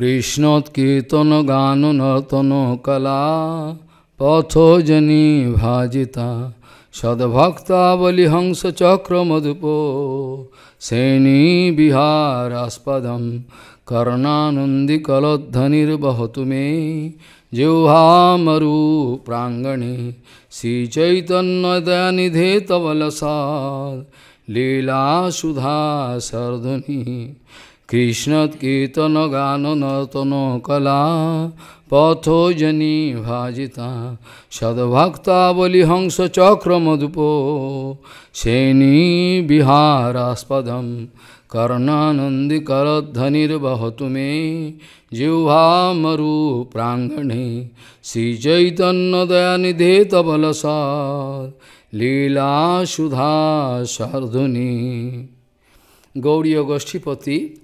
Krishnat Kirtana Gana Nartana Kala Patho Jani Bhajita Sadbhakta Balihangsa Chakra Madhupo Seni Biharaspadam Karnanandi Kalodhanir Bahatume Jivhamaru Prangani Sri Chaitanya Dayanidhe Tavalasad Lila Sudha Sardhani Krishnat Kirtana Gana Nartana Kala Patho Jani Bhajita Sadbhakta Balihangsa Chakra Madhupo Seni Biharaspadam Karnanandi Kalodhanir Bahatume Jivhamaru Prangani Sri Chaitanya Dayanidhe Tavalasad Lila Sudha Sardhani. Gauriya Goshtipati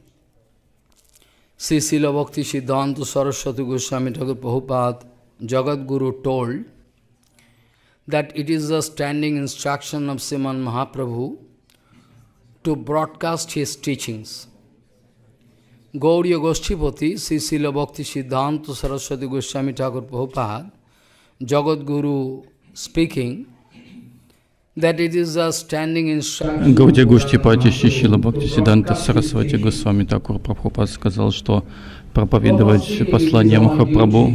Sri Srila Bhakti Siddhanta Saraswati Goswami Thakur Prabhupada Jagat Guru told that it is the standing instruction of Sriman Mahaprabhu to broadcast his teachings. Gauriya Goshtipati Sri Srila Bhakti Siddhanta Saraswati Goswami Thakur Prabhupada Jagat Guru speaking that it is a standing instruction. Гаудия Госhtипати Шри Срила Бхактисиддханта Сарасвати Госвами Тхакур Прабхупад сказал, что проповедовать послание Махапрабху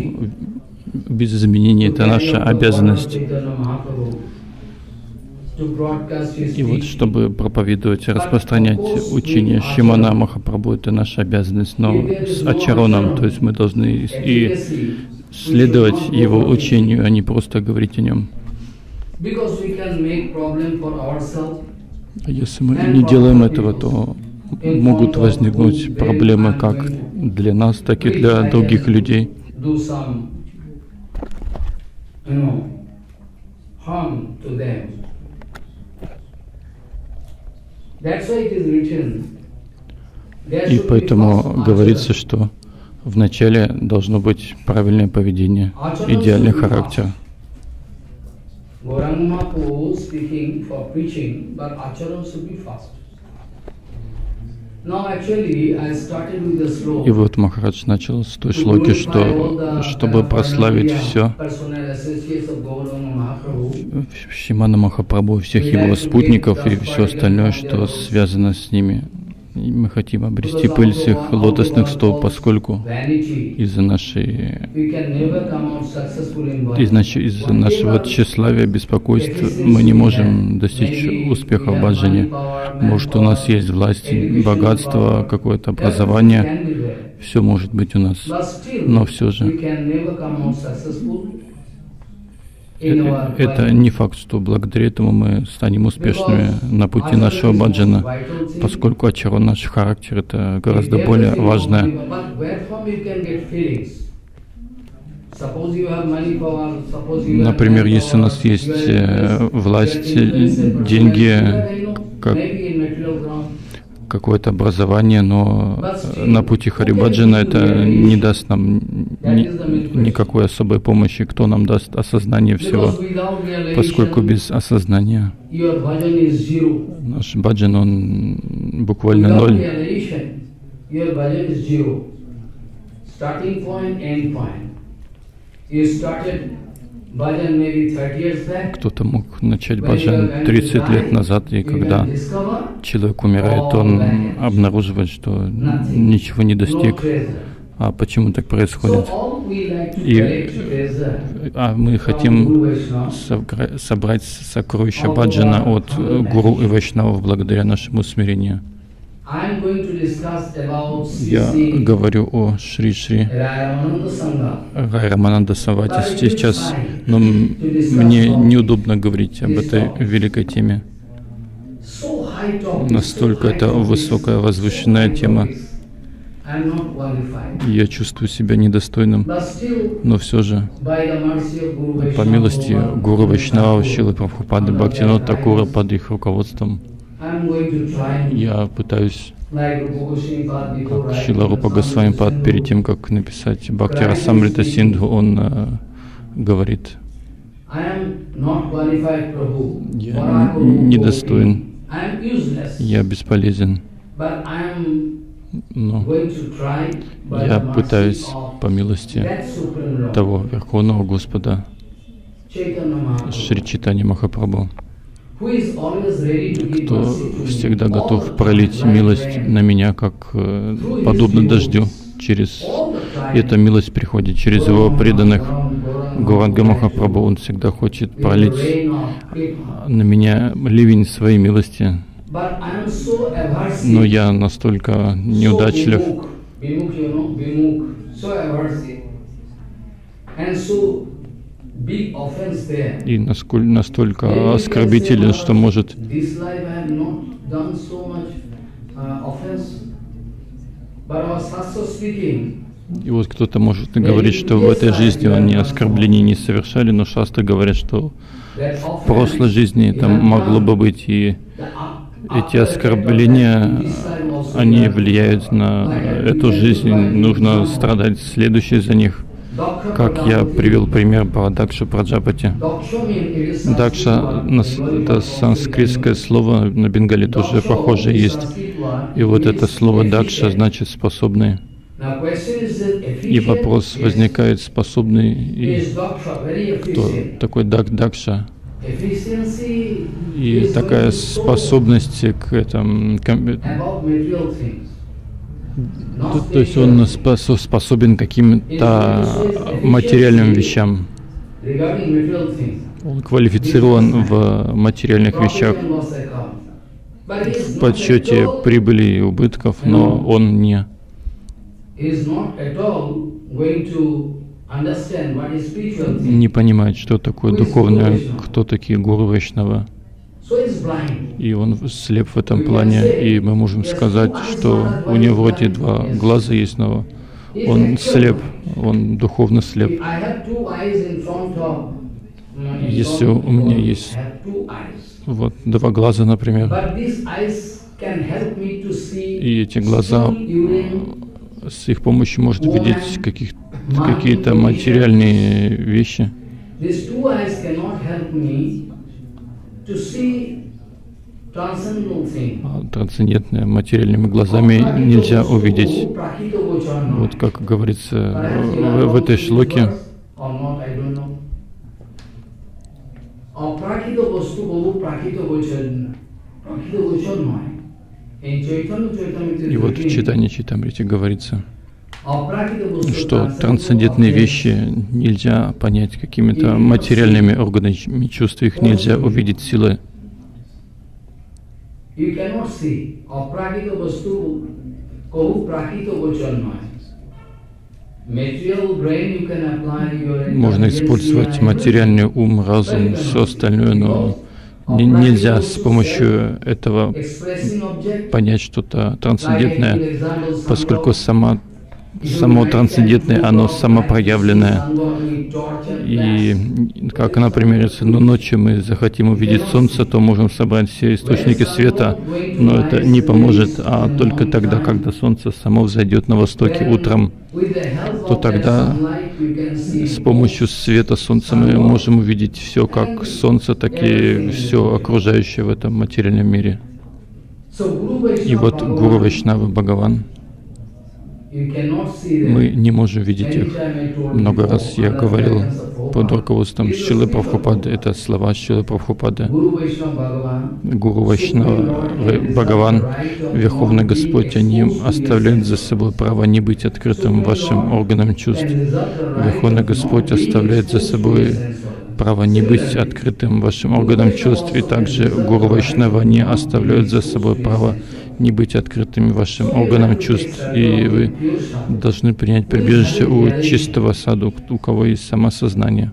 без изменений — это наша обязанность. И вот, чтобы проповедовать и распространять учение Шримана Махапрабху, это наша обязанность, но с ачароном, то есть мы должны и следовать его учению, а не просто говорить о нем. Если мы не делаем этого, то могут возникнуть проблемы как для нас, так и для других людей. И поэтому говорится, что вначале должно быть правильное поведение, идеальный характер. Gauranga Mahaprabhu speaking for preaching, but acharam should be fast. Now actually I started with the slogan. И вот Махарадж начал с той шлоки, что чтобы прославить все Шримана Махапрабху, всех его спутников и все остальное, что связано с ними. И мы хотим обрести пыль всех лотосных стоп, поскольку из-за нашего тщеславия, беспокойства мы не можем достичь успеха в баджане. Может, у нас есть власть, богатство, какое-то образование, все может быть у нас, но все же это не факт, что благодаря этому мы станем успешными на пути нашего баджана, поскольку ачарон, наш характер, это гораздо более важное. Например, если у нас есть власть, деньги, какое-то образование, но на пути Харибаджана это не даст нам никакой особой помощи. Кто нам даст осознание всего? Поскольку без осознания наш баджан, он буквально ноль. Кто-то мог начать баджан 30 лет назад, и когда человек умирает, он обнаруживает, что ничего не достиг. А почему так происходит? Мы хотим собрать сокровища баджана от гуру и вайшнавов благодаря нашему смирению. Я говорю о Шри-Шри Рай Рамананда Савати сейчас, но мне неудобно говорить об этой великой теме. Настолько это высокая, возвышенная тема. Я чувствую себя недостойным, но все же, по милости Гуру Вайшнава, Шрилы Прабхупады, Бхактивинода Такура, под их руководством, я пытаюсь, как Шрила Рупа Госвами Пад, перед тем, как написать Бхакти Расамрита Синдху, он говорит: я недостоин, я бесполезен, Но я пытаюсь по милости того Верховного Господа, Шри Чайтанья Махапрабху, кто всегда готов пролить милость на меня, как подобно дождю. И эта милость приходит через его преданных. Гауранга Махапрабху, он всегда хочет пролить на меня ливень своей милости. Но я настолько неудачлив, и настолько оскорбителен, что может и вот кто-то может говорить, что в этой жизни они оскорблений не совершали, но шастры говорят, что в прошлой жизни там могло бы быть, и эти оскорбления, они влияют на эту жизнь, нужно страдать следующей за них. Как я привел пример по Дакша Праджапати. Дакша — это санскритское слово, на бенгале тоже похоже есть. И вот это слово «дакша» значит «способный». И вопрос возникает, способный и кто такой дакша. И такая способность к этому, то есть он способен к каким-то материальным вещам. Он квалифицирован в материальных вещах, в подсчете прибыли и убытков, но он не понимает, что такое духовное, кто такие гуру Вайшнава. И он слеп в этом плане, и мы можем сказать, что у него вроде два глаза есть, но он слеп, он духовно слеп. Если у меня есть вот два глаза, например, и эти глаза, с их помощью может видеть какие-то материальные вещи. Трансцендентное материальными глазами нельзя увидеть. Вот как говорится в этой шлоке. И вот в Чайтанья Чайтамрите говорится, что трансцендентные вещи нельзя понять какими-то материальными органами чувств, их нельзя увидеть силой. Можно использовать материальный ум, разум, все остальное, но нельзя с помощью этого понять что-то трансцендентное, поскольку само трансцендентное, оно самопроявленное. И как, например, если ночью мы захотим увидеть солнце, то можем собрать все источники света, но это не поможет, а только тогда, когда солнце само взойдет на востоке утром, то тогда с помощью света солнца мы можем увидеть все, как солнце, так и все окружающее в этом материальном мире. И вот Гуру Вайшнава Бхагаван, мы не можем видеть их. Много раз я говорил под руководством Шрилы Прабхупады, это слова Шрилы Прабхупады. Гуру Вайшнава Бхагаван, Верховный Господь, они оставляют за собой право не быть открытым вашим органам чувств. Верховный Господь оставляет за собой право не быть открытым вашим органам чувств, и также Гуру Вайшнава не оставляют за собой право не быть открытыми вашим органам чувств, и вы должны принять прибежище у чистого саду, у кого есть самосознание.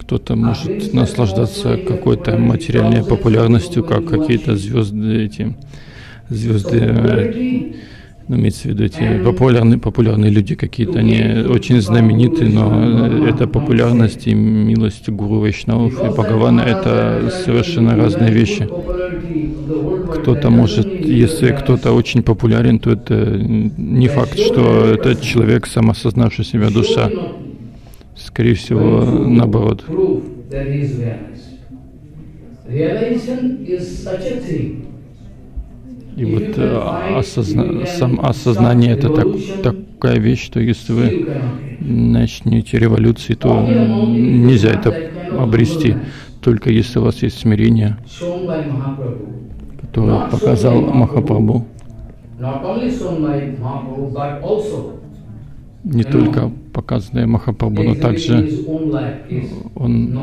Кто-то может наслаждаться какой-то материальной популярностью, как какие-то звезды, имеется в виду эти популярные люди какие-то, они очень знамениты, но эта популярность и милость Гуру Вайшнавов и Бхагавана — это совершенно разные вещи. Кто-то может, если кто-то очень популярен, то это не факт, что этот человек самосознавший себя душа. Скорее всего, наоборот. И вот осознание — это такая вещь, что если вы начнете революции, то нельзя это обрести, только если у вас есть смирение, которое показал Махапрабху. Не только показанное Махапрабху, но также он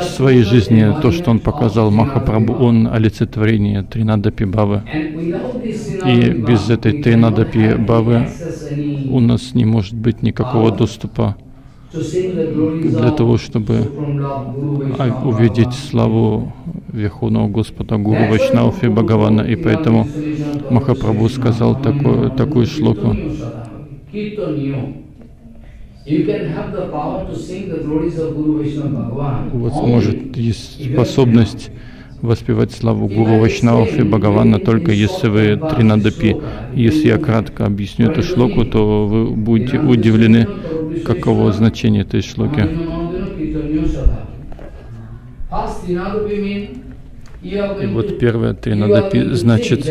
в своей жизни, то, что он показал Махапрабху, он олицетворение Тринадапи Бхавы. И без этой Тринадапи Бхавы у нас не может быть никакого доступа для того, чтобы увидеть славу Верховного Господа Гуру Вайшнавов и Бхагавана. И поэтому Махапрабху сказал такую шлоку. У вас может есть способность воспевать славу Гуру Вайшнавов и Бхагавана, только если вы Тринадапи. Если я кратко объясню эту шлоку, то вы будете удивлены, каково значение этой шлоки. И вот первое Тринадапи значит,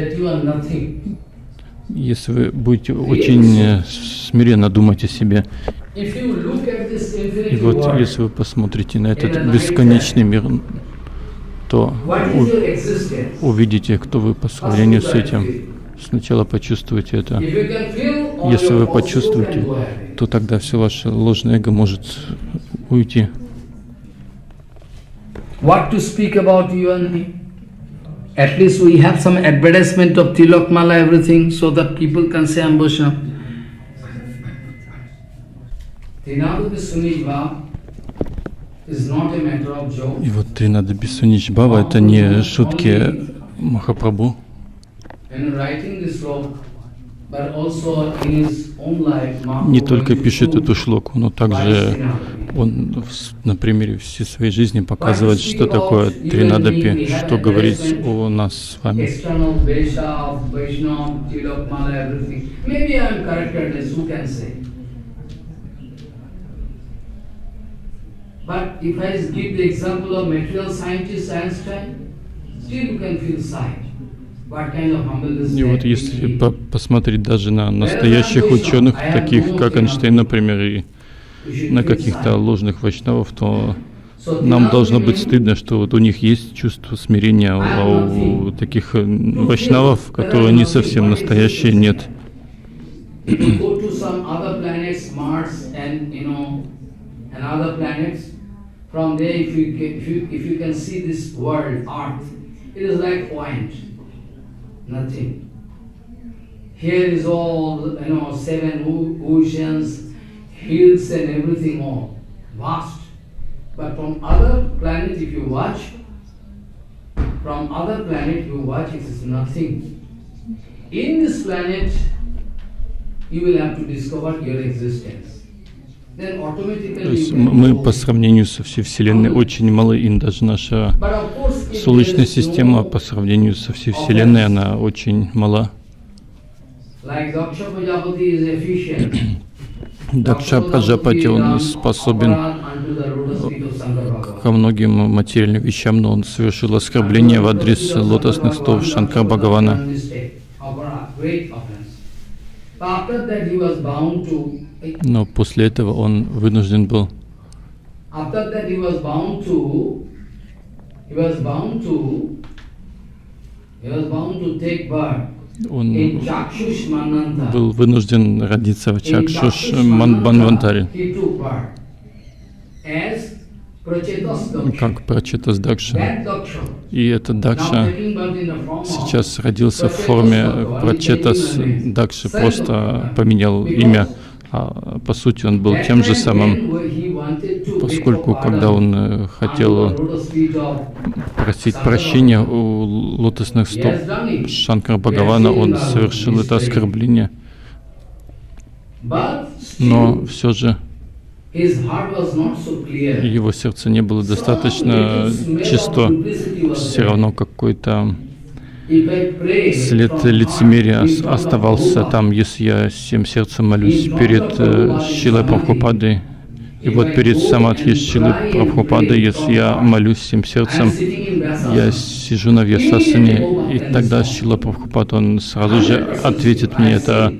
если вы будете очень смиренно думать о себе. И вот если вы посмотрите на этот бесконечный мир, то увидите, кто вы по сравнению с этим. Сначала почувствуйте это. Если вы почувствуете, то тогда все ваше ложное эго может уйти. At least we have some advertisement of Tilakmala, everything, so that people can say I'm Vaishnava. И вот Тринадапи Сунич Бхава — это не шутки Махапрабху. Не только пишет эту шлоку, но также он на примере всей своей жизни показывает, что такое Тринадапи, что говорить о нас с вами. И вот если посмотреть даже на настоящих ученых, таких как Эйнштейн, например, и на каких-то ложных вайшнавов, то нам должно быть стыдно, что вот у них есть чувство смирения, а у таких вайшнавов, которые не совсем настоящие, нет. Nothing. Here is all, you know, 7 oceans, hills and everything, all vast. But from other planet, if you watch, it is nothing. In this planet, you will have to discover your existence. То есть мы по сравнению со всей Вселенной очень малы, и даже наша Солнечная система по сравнению со всей Вселенной, она очень мала. Дакша Праджапати, он способен ко многим материальным вещам, но он совершил оскорбление в адрес лотосных стопов Шанкара Бхагавана. Но после этого он вынужден был родиться в Чакшуш Манбанвантаре, как Прачетас Дакша. И этот Дакша сейчас родился в форме Прачетас Дакши, просто поменял имя. А по сути он был тем же самым, поскольку когда он хотел просить прощения у лотосных стоп Шанкара Бхагавана, он совершил это оскорбление. Но все же его сердце не было достаточно чисто, все равно какой-то след лицемерия оставался там. Если я всем сердцем молюсь перед Шрилой Прабхупадой, И вот перед Самадхи Шрила Прабхупады, если я молюсь всем сердцем, я сижу на Вьясасане, и тогда Шрила Прабхупада, он сразу же ответит мне, это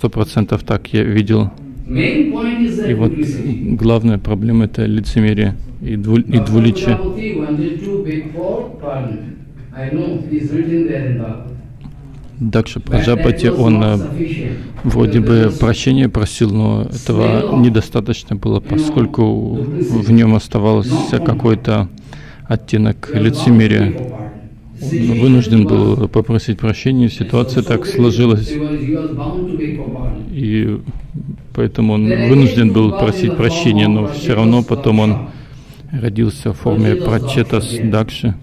100% так я видел. И вот главная проблема — это лицемерие и двуличие. Дакша Праджапати, он вроде бы прощения просил, но этого недостаточно было, поскольку в нем оставался какой-то оттенок лицемерия. Он вынужден был попросить прощения, ситуация так сложилась, и поэтому он вынужден был просить прощения, но все равно потом он родился в форме Прачетас Дакши.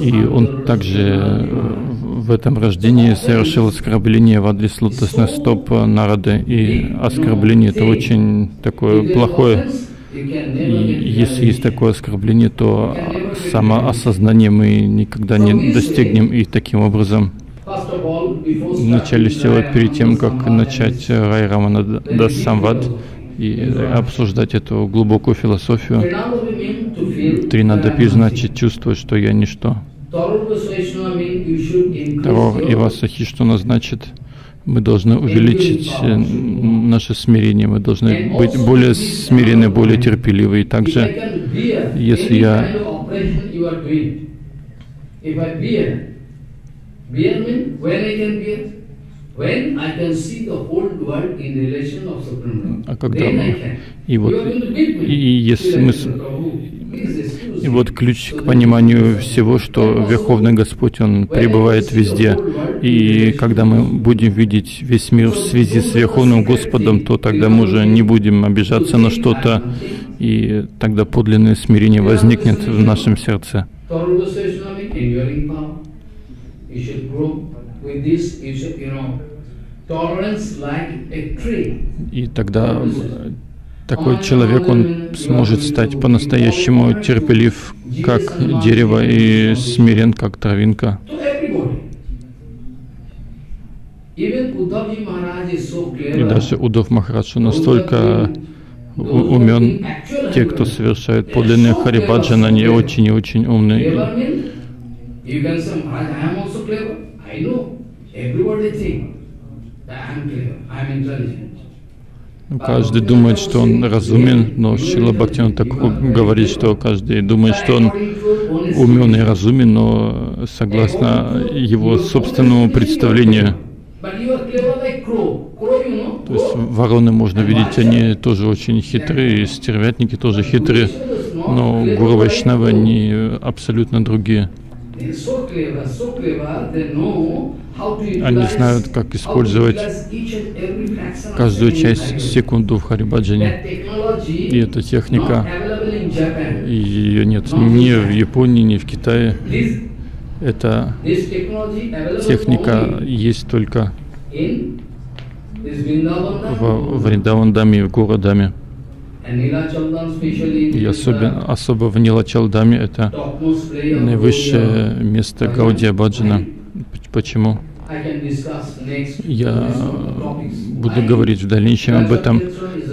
И он также в этом рождении совершил оскорбление в адрес лотосных стоп Нарады. И оскорбление — это очень такое плохое. И если есть такое оскорбление, то самоосознание мы никогда не достигнем. И таким образом, вначале всего, перед тем, как начать Рай Рамана Дас Самвад и обсуждать эту глубокую философию, Тринадапи значит чувствовать, что я ничто. Таро Ивасахиштуна значит, мы должны увеличить наше смирение, мы должны быть более смирены, более терпеливы. И также, если я... И вот ключ к пониманию всего, что Верховный Господь, Он пребывает везде. И когда мы будем видеть весь мир в связи с Верховным Господом, то тогда мы уже не будем обижаться на что-то, и тогда подлинное смирение возникнет в нашем сердце. И тогда такой человек, он сможет стать по-настоящему терпелив, как дерево, и смирен, как травинка. И даже Уддав Махарадж настолько умен. Те, кто совершает подлинные харибаджан, они очень и очень умные. Каждый думает, что он разумен, но Шрила Бхактивинода Тхакур говорит, что каждый думает, что он умен и разумен, но согласно его собственному представлению. То есть вороны можно видеть, они тоже очень хитрые, стервятники тоже хитрые, но гуру вайшнавы, они абсолютно другие. Они знают, как использовать каждую часть, секунду в харибаджане. И эта техника, ее нет ни в Японии, ни в Китае. Эта техника есть только во Вриндаван-даме, в Гора-даме. И особо в Нилачал-даме, это наивысшее место Гаудия Баджана. Почему? Я буду говорить в дальнейшем об этом,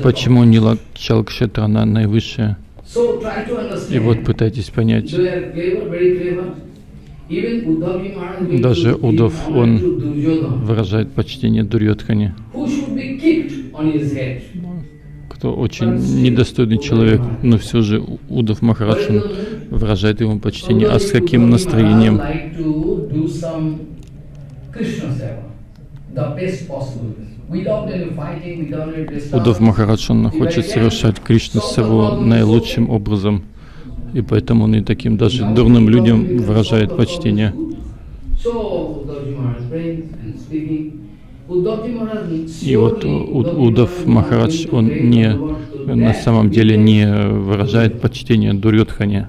почему Нилачал Кшетра, она наивысшая. И вот пытайтесь понять. Даже Уддав, он выражает почтение Дурьодхане. Кто очень недостойный человек, но все же Уддав Махарадж выражает ему почтение. А с каким настроением? Уддав Махарадж, он хочет совершать Кришну с его наилучшим образом, и поэтому он и таким даже дурным людям выражает почтение. И вот Уддав Махарадж, он на самом деле не выражает почтение Дурьодхане,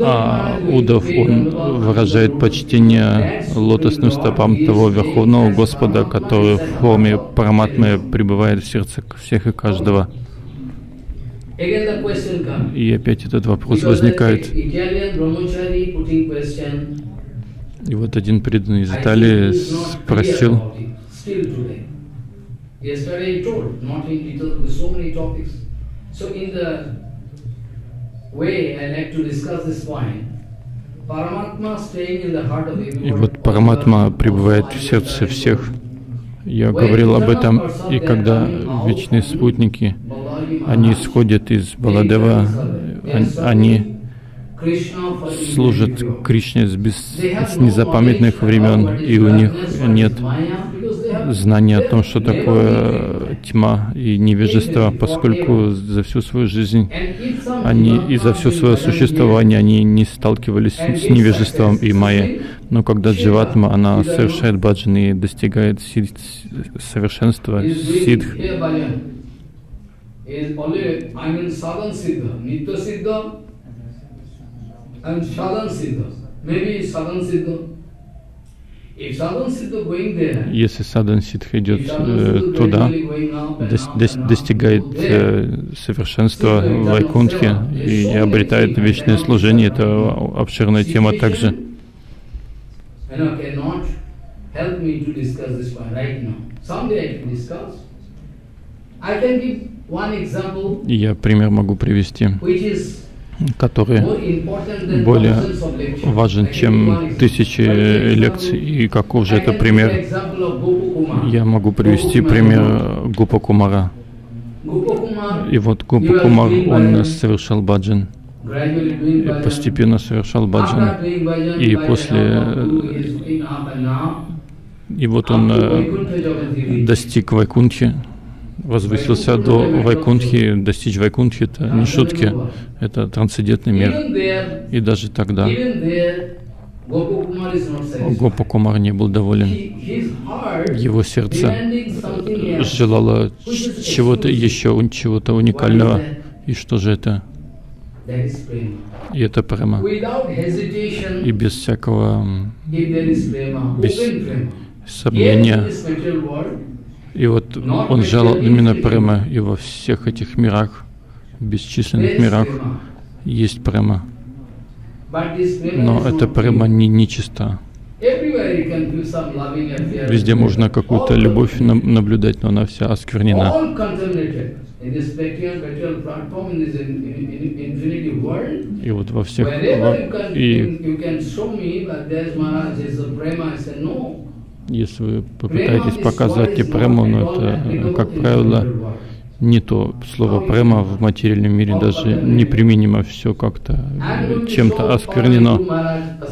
а Уддав, он выражает почтение лотосным стопам того Верховного Господа, который в форме Параматмы пребывает в сердце всех и каждого. И опять этот вопрос возникает. И вот один преданный из Италии спросил, yesterday I told, not in detail, with so many topics. So in the way I like to discuss this point, и вот Параматма пребывает в сердце всех. Я говорил об этом, и когда вечные спутники, они исходят из Баладева, они служат Кришне с незапамятных времен, и у них нет знания о том, что такое тьма и невежество, поскольку за всю свою жизнь они и за все свое существование они не сталкивались с невежеством и майей. Но когда дживатма, она совершает баджан и достигает совершенства сидх, если садан ситха идет туда, достигает совершенства в Вайкунтхе и обретает вечное служение, это обширная тема также. Я пример могу привести, который более важен, чем тысячи лекций. И каков же это пример? Я могу привести пример Гопа Кумара. И вот Гопа Кумар, он совершал баджан, постепенно совершал баджан. И после... И вот он достиг Вайкунтхи, возвысился до Вайкунтхи. Достичь Вайкунтхи — это не шутки, это трансцендентный мир. И даже тогда Гопа Кумар не был доволен. Его сердце желало чего-то еще, чего-то уникального. И что же это? И это према. И без всякого сомнения. И вот он жал именно према, и во всех этих мирах, бесчисленных мирах, есть према. Но эта према не чиста. Везде можно какую-то любовь наблюдать, но она вся осквернена. И вот во всех... Если вы попытаетесь показать и прему, но это, как правило, не то слово према в материальном мире, даже неприменимо, все как-то чем-то осквернено.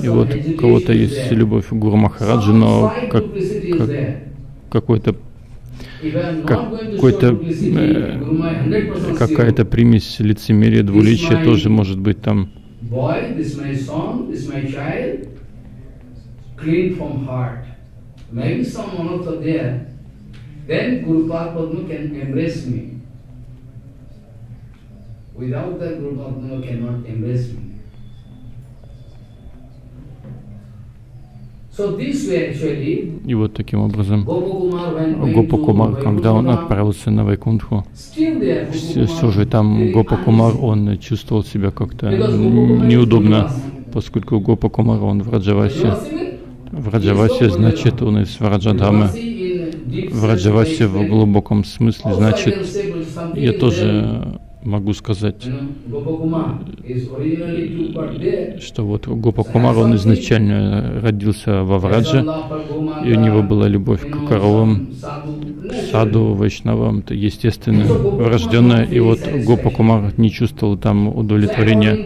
И вот у кого-то есть любовь к Гуру Махараджи, но какая-то примесь лицемерия, двуличия тоже может быть там. Maybe someone also there, then Guru Padma can embrace me. Without that, Guru Padma cannot embrace me. So this way actually, и вот таким образом Гопа Кумар, когда он отправился на Вайкунтху, все же там Гопа Кумар, он чувствовал себя как-то неудобно, поскольку Гопа Кумар, он в Раджавасе. В Раджавасе, значит, он из Вараджадхамы. В Раджавасе в глубоком смысле, значит, я тоже могу сказать, что вот Гопа Кумар, он изначально родился во Врадже, и у него была любовь к коровам, к саду, вайшнавам, это естественно, врожденное. И вот Гопа Кумар не чувствовал там удовлетворения,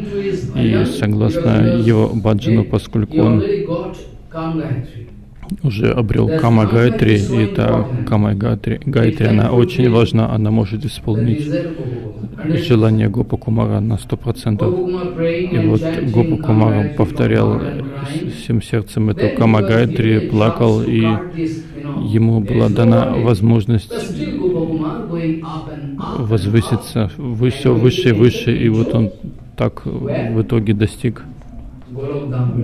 и согласно его баджану, поскольку он уже обрел Кама Гайтри, и эта Кама Гайтри, она очень важна, она может исполнить желание Гопа Кумара на 100%. И вот Гопа Кумар повторял всем сердцем эту Кама Гайтри, плакал, и ему была дана возможность возвыситься все выше и выше, и вот он так в итоге достиг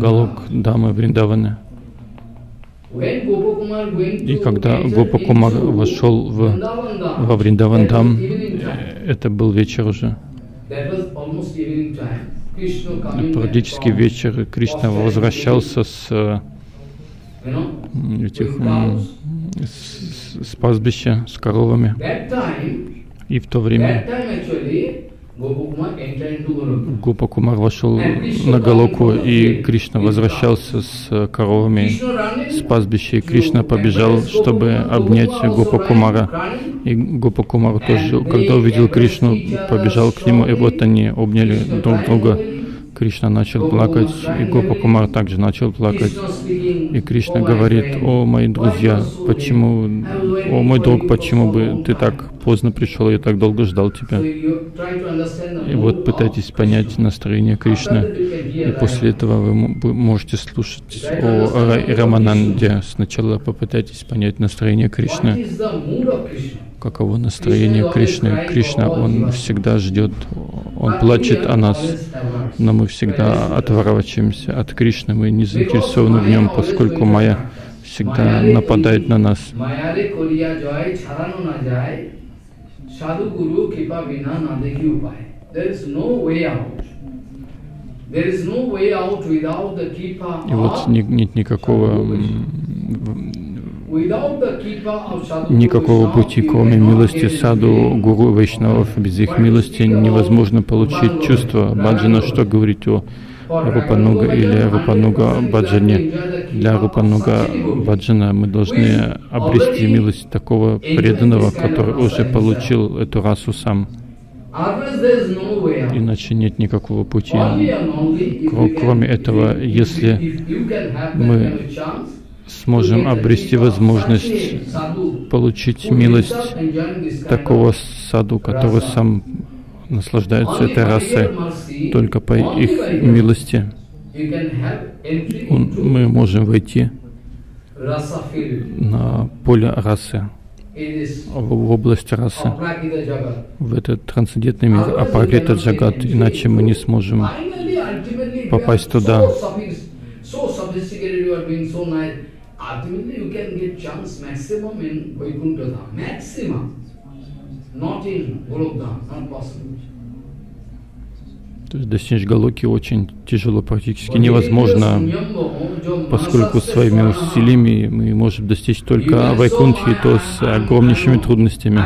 Галок Дамы Вриндавана. И когда Гопа Кумар вошел во Вриндаван Дам, это был вечер уже. Практически вечер. Кришна возвращался с этих с пастбища с коровами. И в то время Гопа Кумар вошел на Галоку, и Кришна возвращался с коровами с пастбища, и Кришна побежал, чтобы обнять Гопа Кумара. И Гопа Кумар тоже, когда увидел Кришну, побежал к нему, и вот они обняли друг друга. Кришна начал плакать, и Гопа Кумар также начал плакать. И Кришна говорит: «О, мои друзья, почему, о, мой друг, почему бы ты так поздно пришел, я так долго ждал тебя?» И вот пытайтесь понять настроение Кришны, и после этого вы можете слушать о Рамананде. Сначала попытайтесь понять настроение Кришны. Каково настроение Кришны? Кришна, он всегда ждет, он плачет о нас, но мы всегда отворачиваемся от Кришны, мы не заинтересованы в нем, поскольку майя всегда нападает на нас. И вот нет никакого пути, кроме милости саду, гуру, вайшнавов. Без их милости невозможно получить чувство баджана, что говорить о Рупануга или Рупануга Баджане. Для Рупануга Баджана мы должны обрести милость такого преданного, который уже получил эту расу сам. Иначе нет никакого пути. Кроме этого, если мы сможем обрести возможность получить милость такого саду, который сам наслаждается этой расой, только по их милости мы можем войти на поле расы, в область расы, в этот трансцендентный мир, апракрита джагат, иначе мы не сможем попасть туда. Ultimately, you can get chance maximum in Vaikuntha Dham, maximum, not in Golok Dham, not possible. То есть достичь Галоки очень тяжело, практически невозможно, поскольку своими усилиями мы можем достичь только Вайкунтхи, то с огромнейшими трудностями.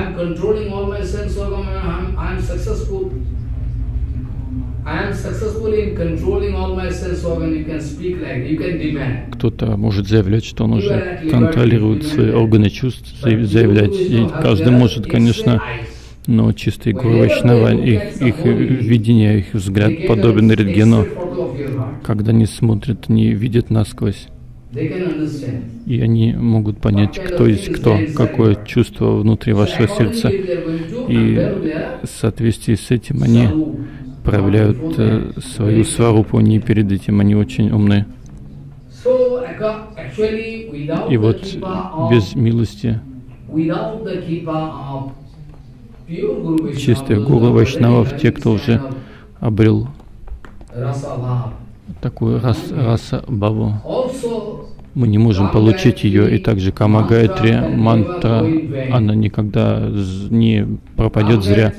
Кто-то может заявлять, что он уже контролирует свои органы чувств, заявлять, и каждый может, конечно, но чистые гуру вайшнава, их видение, их взгляд подобен рентгену. Когда они смотрят, они видят насквозь, и они могут понять, кто есть кто, какое чувство внутри вашего сердца, и в соответствии с этим они проявляют свою сварупу, не перед этим, они очень умны. И вот без милости чистых гуру вайшнавов, те, кто уже обрел такую раса-бхаву, мы не можем получить ее. И также Кама-гайтри мантра, она никогда не пропадет зря.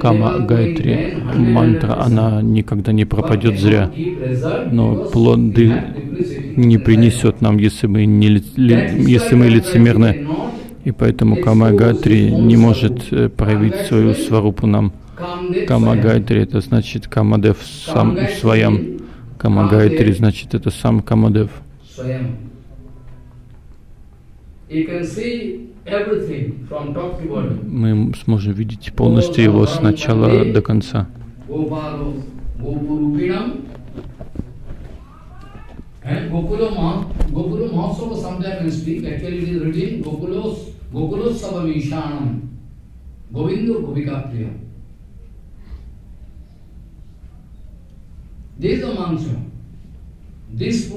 Кама-гайтри мантра, она никогда не пропадет зря. Но плоды не принесет нам, если мы, если мы лицемерны. И поэтому Кама-гайтри не может проявить свою сварупу нам. Кама-гайтри — это значит Камадев сам в своем. Кама-гайтри значит это сам Камадев. Мы сможем видеть полностью его с начала до конца. И вот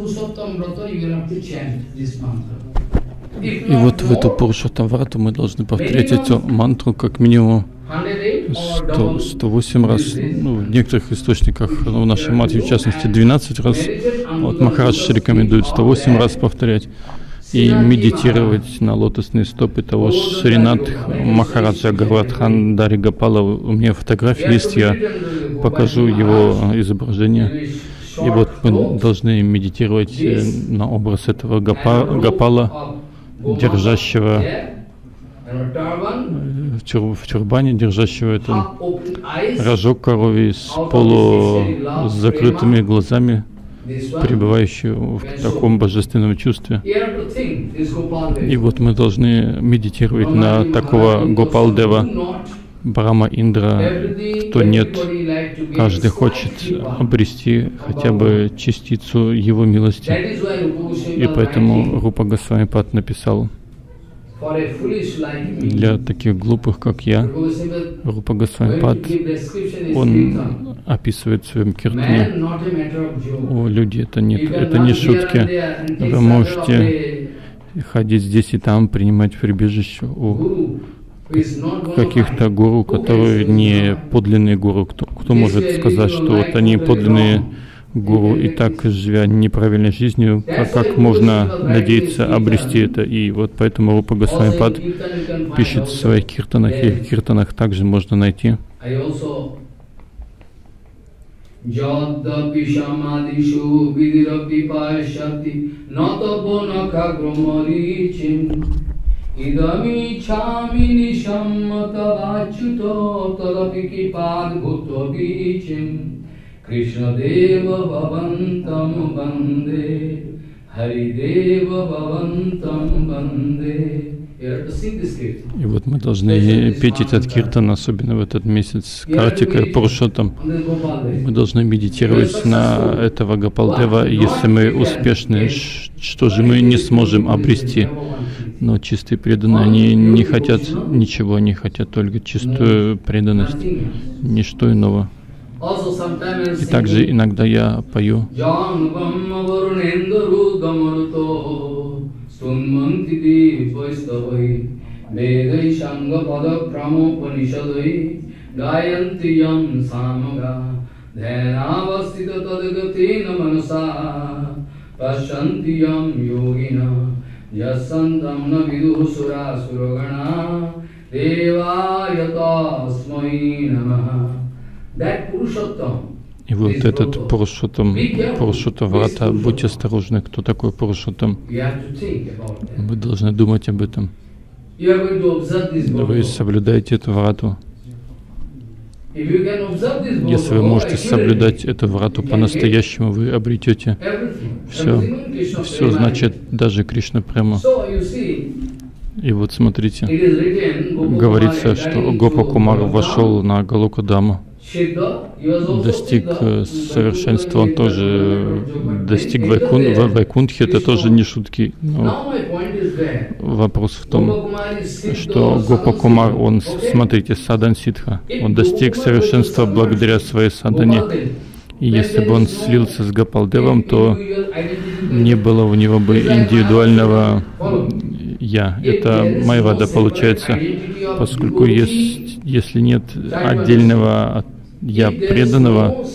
в эту Пурушоттам Врату мы должны повторять эту мантру как минимум 108 раз, ну, в некоторых источниках, ну, в нашей матери в частности 12 раз, вот Махарадж рекомендует 108 раз повторять и медитировать на лотосные стопы того Шринатх Махараджа Гарватхан Дари Гопала. У меня фотография есть, я покажу его изображение. И вот мы должны медитировать на образ этого Гопала, держащего в тюрбане, держащего это рожок коровий с полузакрытыми глазами, пребывающего в таком божественном чувстве. И вот мы должны медитировать на такого Гопалдева, Брахма Индра. Кто нет, каждый хочет обрести хотя бы частицу его милости. И поэтому Рупа Госвами Пад написал: для таких глупых, как я, Рупа Госвами Пад, он описывает в своем киртане: о, люди, это не шутки. Вы можете ходить здесь и там, принимать прибежище у каких-то гуру, которые не подлинные гуру. Кто может сказать, что вот они подлинные гуру, и так, живя неправильной жизнью, как можно надеяться обрести это? И вот поэтому Рупа Госвами Пад пишет в своих киртанах, и в киртанах также можно найти: Idami chamini shammata vacchuto tadapi kipad bhutto bichim Krishna deva bhavantam bande Hari deva bhavantam bande. И вот мы должны петь этот киртан, особенно в этот месяц, картикой, пурушотом. Мы должны медитировать на этого Гопалдева. Если мы успешны, что же мы не сможем обрести? Но чистые преданные, они не хотят ничего, они хотят только чистую преданность, ничто иного. И также иногда я пою: Sunmanti divaishtavai Vedai shangapada pramopanishadai Gayanti yam samaga Dhenavastita tadgatina manasa Pashanti yam yogina Yasantam na viduh sura suragana Devayata asmai namaha. That Purushottam. И вот этот Пурушоттам, Пурушоттаврата, будьте осторожны, кто такой Пурушоттам. Вы должны думать об этом. Вы соблюдаете эту врату. Если вы можете соблюдать эту врату по-настоящему, вы обретете все. Все значит даже Кришна прямо. И вот смотрите, говорится, что Гопа Кумар вошел на Галока Даму. Достиг совершенства, он тоже достиг Вайкунтхи, это тоже не шутки. Но вопрос в том, что Гопа Кумар, он, смотрите, Садан Ситха, он достиг совершенства благодаря своей садане. И если бы он слился с Гопалдевом, то не было у него бы индивидуального «я». Это майвада получается, поскольку если нет отдельного от «я» преданного,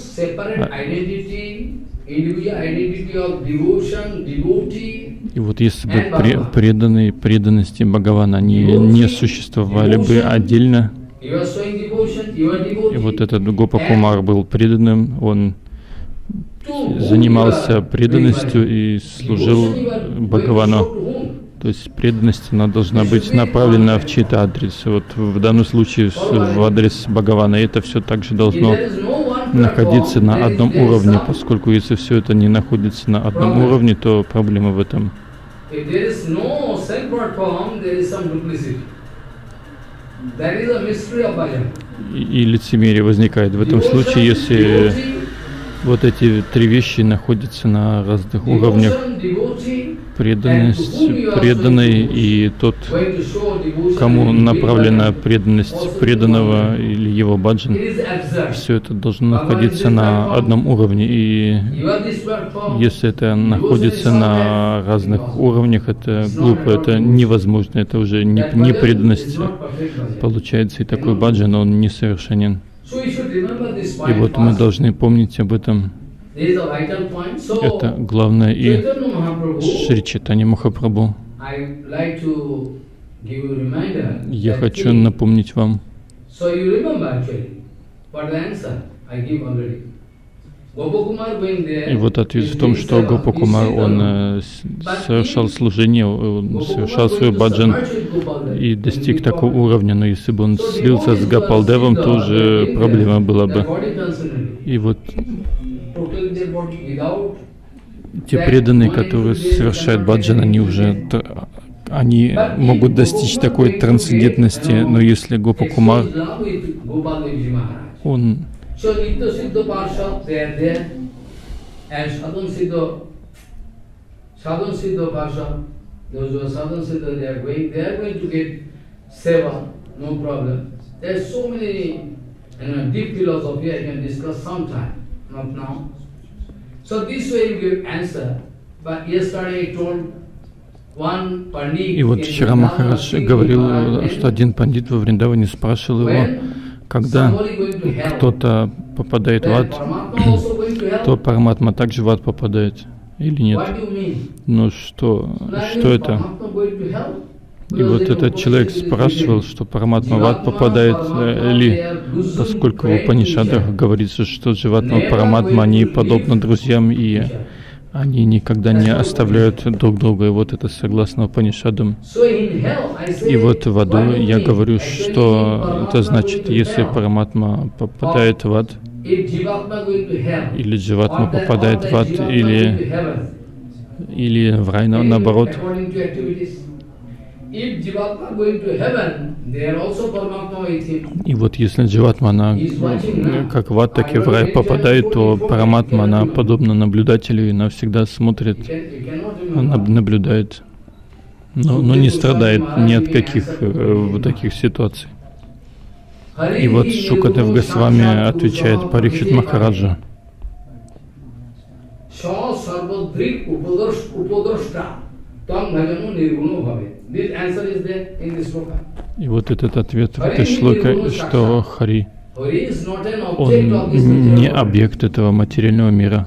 и вот если бы преданные преданности Бхагавана, они не существовали бы отдельно, и вот этот Гопа Кумар был преданным, он занимался преданностью и служил Бхагавану. То есть преданность, она должна быть направлена в чей-то адрес. Вот в данном случае в адрес Бхагавана. И это все также должно находиться на одном уровне, поскольку если все это не находится на одном уровне, то проблема в этом. И лицемерие возникает в этом случае, если вот эти три вещи находятся на разных уровнях. Преданность, преданный и тот, кому направлена преданность преданного или его баджан, все это должно находиться на одном уровне. И если это находится на разных уровнях, это глупо, это невозможно, это уже не преданность получается, и такой баджан, он несовершенен. И вот мы должны помнить об этом. Это главное. И Шри Чайтанья Махапрабху, я хочу напомнить вам, И вот ответ в том, что Гопа Кумар, он совершал служение, он совершал свой баджан и достиг такого уровня, но если бы он слился с Гопалдевом, тоже проблема была бы. И вот те преданные, которые совершают баджан, они уже могут достичь такой трансцендентности, но если Гопа Кумар, он И вот вчера Махарадж говорил, что один пандит во Вриндаване спрашивал его, когда кто-то попадает в ад, то Параматма также в ад попадает или нет? Но что это? И вот этот человек спрашивал, что Параматма в ад попадает ли, поскольку в Упанишадах говорится, что Дживатма и Параматма, они подобны друзьям, и они никогда не оставляют друг друга, и вот это согласно Упанишадам. И вот в аду я говорю, что это значит, если Параматма попадает в ад, или Дживатма попадает в ад, или в рай, наоборот. И вот если Дживатма, она как в ад, так и в рай попадает, то Параматма, она подобна наблюдателю, и она всегда смотрит, она наблюдает, но не страдает ни от каких таких ситуаций. И вот Шукадев Госвами отвечает Парикшит Махараджа. И вот этот ответ в этой шлоке, что Хари, он не объект этого материального мира,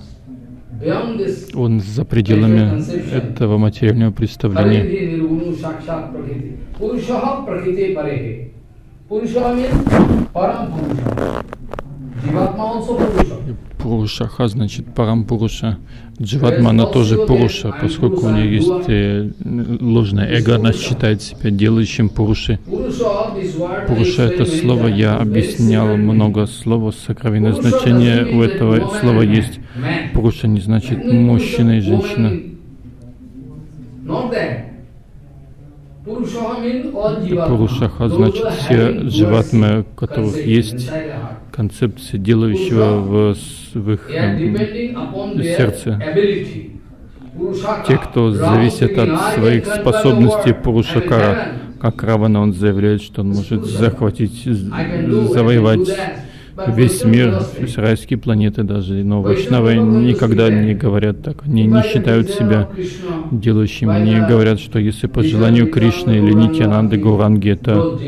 он за пределами этого материального представления. Пуруша значит парам-пуруша. Дживатма, она тоже пуруша, поскольку у нее есть ложное эго, она считает себя делающим пуруши. Пуруша — это слово, я объяснял много слов, сокровенное значение у этого слова есть. Пуруша не значит мужчина и женщина. Пурушаха значит все дживатмы, у которых есть концепция делающего в их сердце. Те, кто зависит от своих способностей Пурушакара, как Равана, он заявляет, что он может завоевать весь мир, все райские планеты даже, но вайшнавы никогда не говорят так, они не считают себя делающими, они говорят, что если по желанию Кришны или Нитьянанды Гауранги, то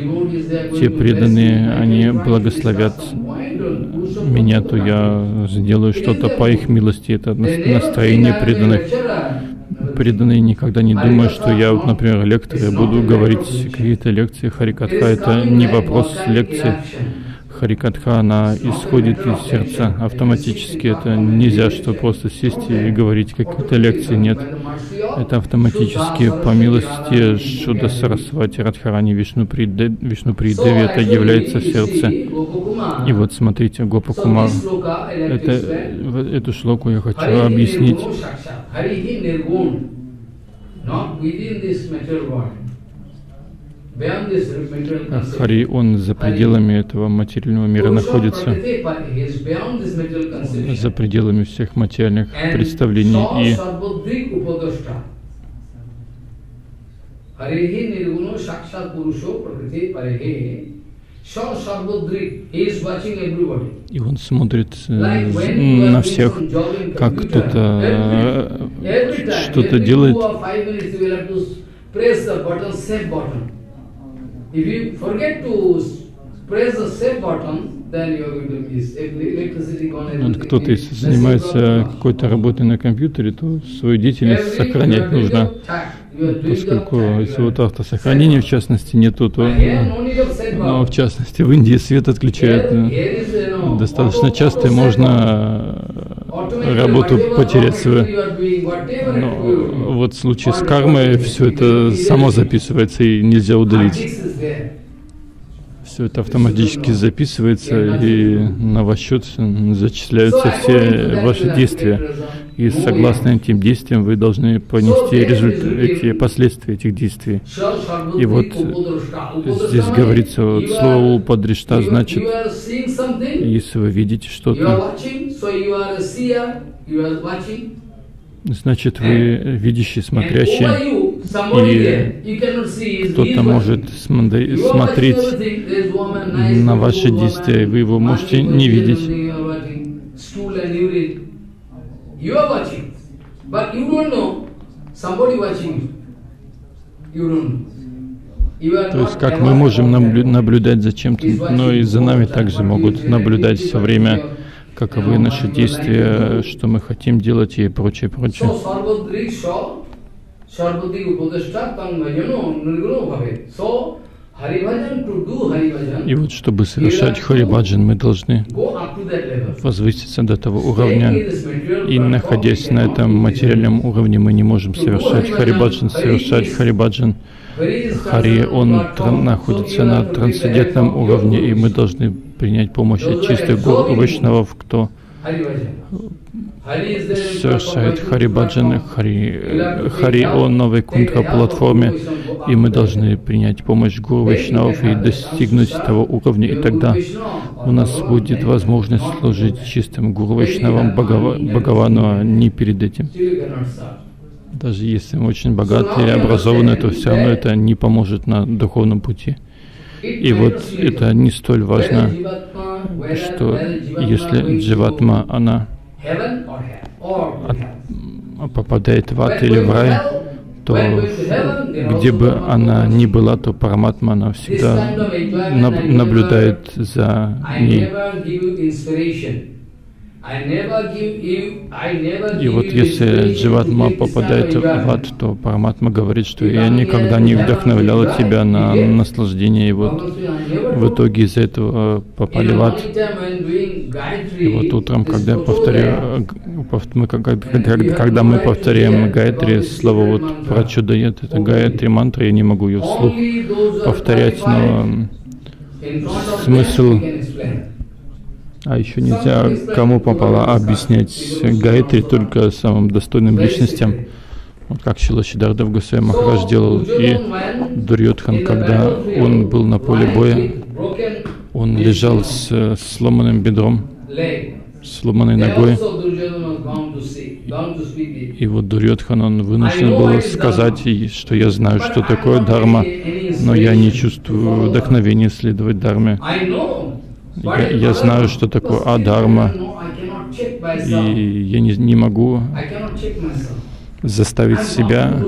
те преданные, они благословят меня, то я сделаю что-то по их милости, это настроение преданных. Преданные никогда не думают, что я, вот, например, лектор, я буду говорить какие-то лекции, Харикатха, это не вопрос лекции. Харикатха, она исходит из сердца автоматически. Это нельзя, что просто сесть и говорить какие-то лекции. Нет. Это автоматически по милости Шуда Сарасвати, Радхарани, Вишнупри Деви, это является в сердце. И вот смотрите, Гопа Кумар, эту шлоку я хочу объяснить. Хари, он за пределами этого материального мира находится, за пределами всех материальных представлений. И он смотрит на всех, как кто-то что-то делает. If you forget to press the save button, then you are going to miss electricity gone everything. Если кто-то занимается какой-то работой на компьютере, то свою деятельность сохранять нужно. Поскольку если вот автосохранения в частности нету, то в частности в Индии свет отключают достаточно часто, и можно работу потерять свою. Но вот в случае с кармой все это само записывается и нельзя удалить. Все это автоматически записывается, и на ваш счет зачисляются все ваши действия. И согласно этим действиям вы должны понести эти последствия этих действий. И вот здесь говорится, вот, слово «падриштха» значит, если вы видите что-то, значит, вы видящий, смотрящий, и кто-то может смотреть на ваши действия, и вы его можете не видеть. То есть, как мы можем наблюдать за чем-то, но и за нами также могут наблюдать все время, каковы наши действия, что мы хотим делать и прочее, прочее. И вот, чтобы совершать Харибаджан, мы должны возвыситься до того уровня, и находясь на этом материальном уровне, мы не можем совершать Харибаджан. Совершать Харибаджан, Хари, он находится на трансцендентном уровне, и мы должны принять помощь от чистых гор Вайшнавов, кто совершает Харибаджан, Хари о новой Кунтха-платформе, и мы должны принять помощь Гуру Вайшнавов и достигнуть того уровня, и тогда у нас будет возможность служить чистым Гуру Вайшнавам, Бхагавану, а не перед этим. Даже если мы очень богаты и образованы, то все равно это не поможет на духовном пути. И вот это не столь важно, что если дживатма, она попадает в ад или в рай, то где бы она ни была, то Параматма, она всегда наблюдает за ней. И вот если дживатма попадает в ад, то Параматма говорит, что я никогда не вдохновляла тебя на наслаждение, и вот в итоге из-за этого попали в ад. И вот утром, когда мы повторяем Гайатри, слово вот про чудо-йод, это Гайатри мантра, я не могу ее вслух повторять, но смысл. А еще нельзя, кому попало, объяснять Гайатри только самым достойным личностям, вот как Шрила Сиддхарта Госвами Махарадж делал, и Дурьодхан, когда он был на поле боя, он лежал с сломанным бедром, сломанной ногой, и вот Дурьодхан, он вынужден был сказать, что я знаю, что такое Дхарма, но я не чувствую вдохновения следовать Дхарме. Я знаю, что такое адхарма, и я не могу заставить себя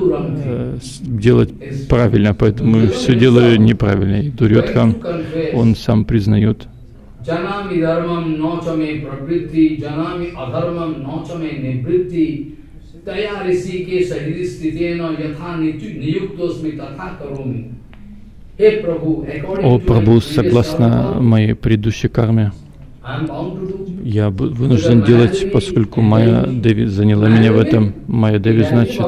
делать правильно, поэтому все делаю неправильно. И Дурьодхан, он сам признает. «О Прабху, согласно моей предыдущей карме, я вынужден делать, поскольку Майя Деви заняла меня в этом». Майя Деви значит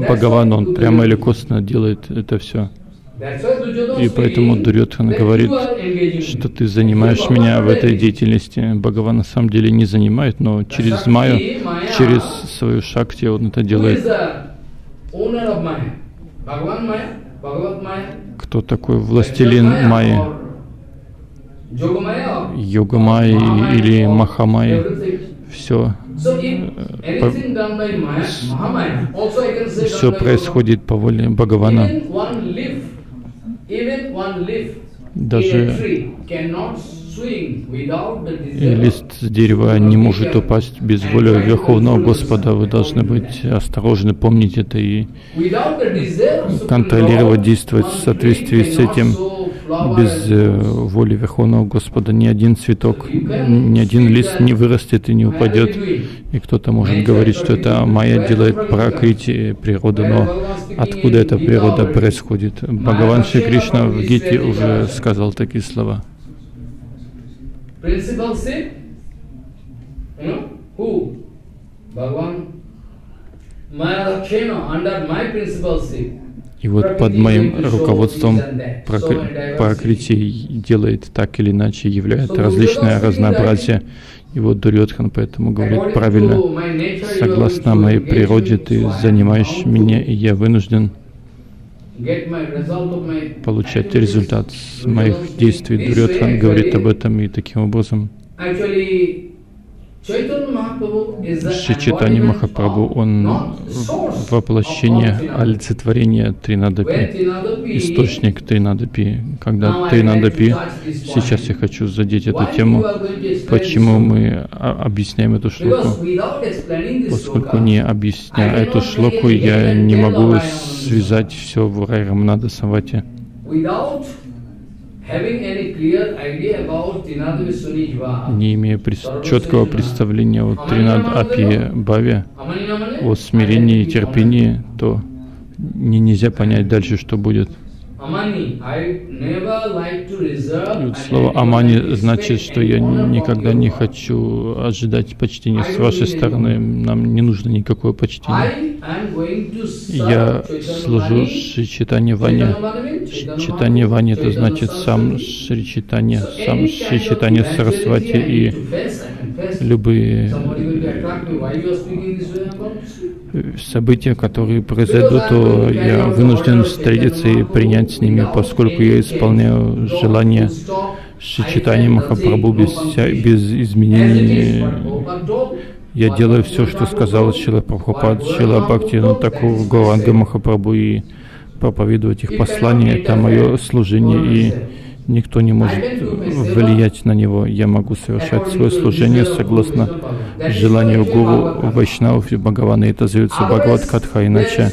Бхагаван, он прямо или косвенно делает это все. И поэтому Дурьодхан говорит, что ты занимаешь меня в этой деятельности. Бхагаван на самом деле не занимает, но через Майю, через свою шакти он это делает. Кто такой властелин Майи? Йога Майи или Маха Майи? Все, все происходит по воле Бхагавана. Даже лист с дерева не может упасть без воли Верховного Господа. Вы должны быть осторожны, помнить это и контролировать, действовать в соответствии с этим. Без воли Верховного Господа ни один цветок, ни один лист не вырастет и не упадет. И кто-то может говорить, что это Майя делает пракрити, природа, но откуда эта природа происходит? Бхагаван Шри Кришна в Гите уже сказал такие слова. Who? Bhagavan. И вот под моим руководством Пракрити делает так или иначе, являет различное разнообразие. И вот Дурьодхан поэтому говорит правильно. Согласно моей природе, ты занимаешь меня, и я вынужден получать результат моих действий. Дурьодхан говорит об этом, и таким образом Шри Чайтанья Махапрабху, он воплощение, олицетворение Тринадапи, источник Тринадапи. Когда Тринадапи, сейчас я хочу задеть эту тему, почему мы объясняем эту шлоку. Поскольку не объясняя эту шлоку, я не могу связать все в Рай Рамананда Савате. Не имея четкого представления о Тринадапи Бхаве, о смирении и терпении, то нельзя понять дальше, что будет. Вот слово «амани» значит, что я никогда не хочу ожидать почтения с вашей стороны, нам не нужно никакое почтение. Я служу Шри Чайтанья Ване. Чайтанья Ване — это значит сам Шри Чайтанья, сам Шри Чайтанья Сарасвати, и любые события, которые произойдут, то я вынужден встретиться и принять с ними, поскольку я исполняю желание Шри Чайтаньи Махапрабху без изменений. Я делаю все, что сказал Шрила Прабхупад, Шрила Бхактивинода Тхакур, Гауранга Махапрабху, и проповедовать их послание — это мое служение, и никто не может влиять на него. Я могу совершать свое служение согласно желанию гуру, вайшнавов и бхагавана. Это зовется Бхагавад-катха, иначе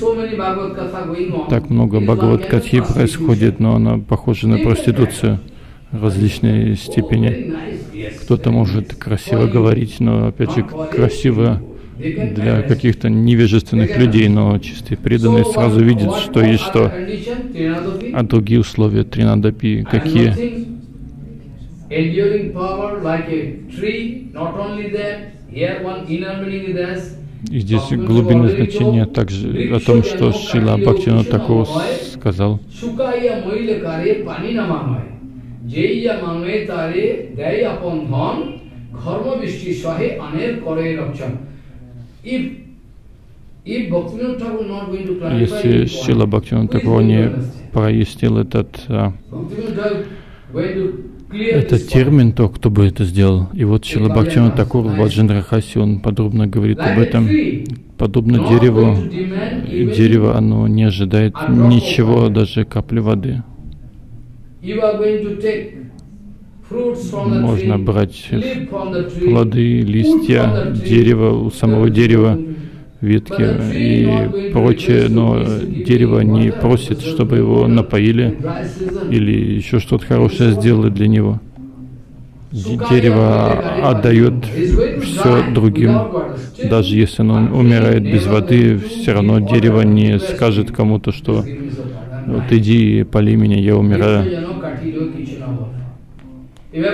так много Бхагавад-катхи происходит, но она похожа на проституцию в различной степени. Кто-то может красиво говорить, но опять же красиво для каких-то невежественных людей, но чистые преданные сразу видят, что есть что. А другие условия Тринадапи какие? И здесь глубина значения также о том, что Шрила Бхактивинода Тхакур сказал. Если Шрила Бхактивинода Тхакур не прояснил этот термин, то кто бы это сделал? И вот Шрила Бхактивинода Тхакур в Ваджрандрахасе, он подробно говорит об этом. Подобно дереву, дерево, оно не ожидает ничего, даже капли воды. Можно брать плоды, листья, дерева, у самого дерева, ветки и прочее, но дерево не просит, чтобы его напоили или еще что-то хорошее сделали для него. Дерево отдает все другим, даже если оно умирает без воды, все равно дерево не скажет кому-то, что вот иди и поли меня, я умираю. И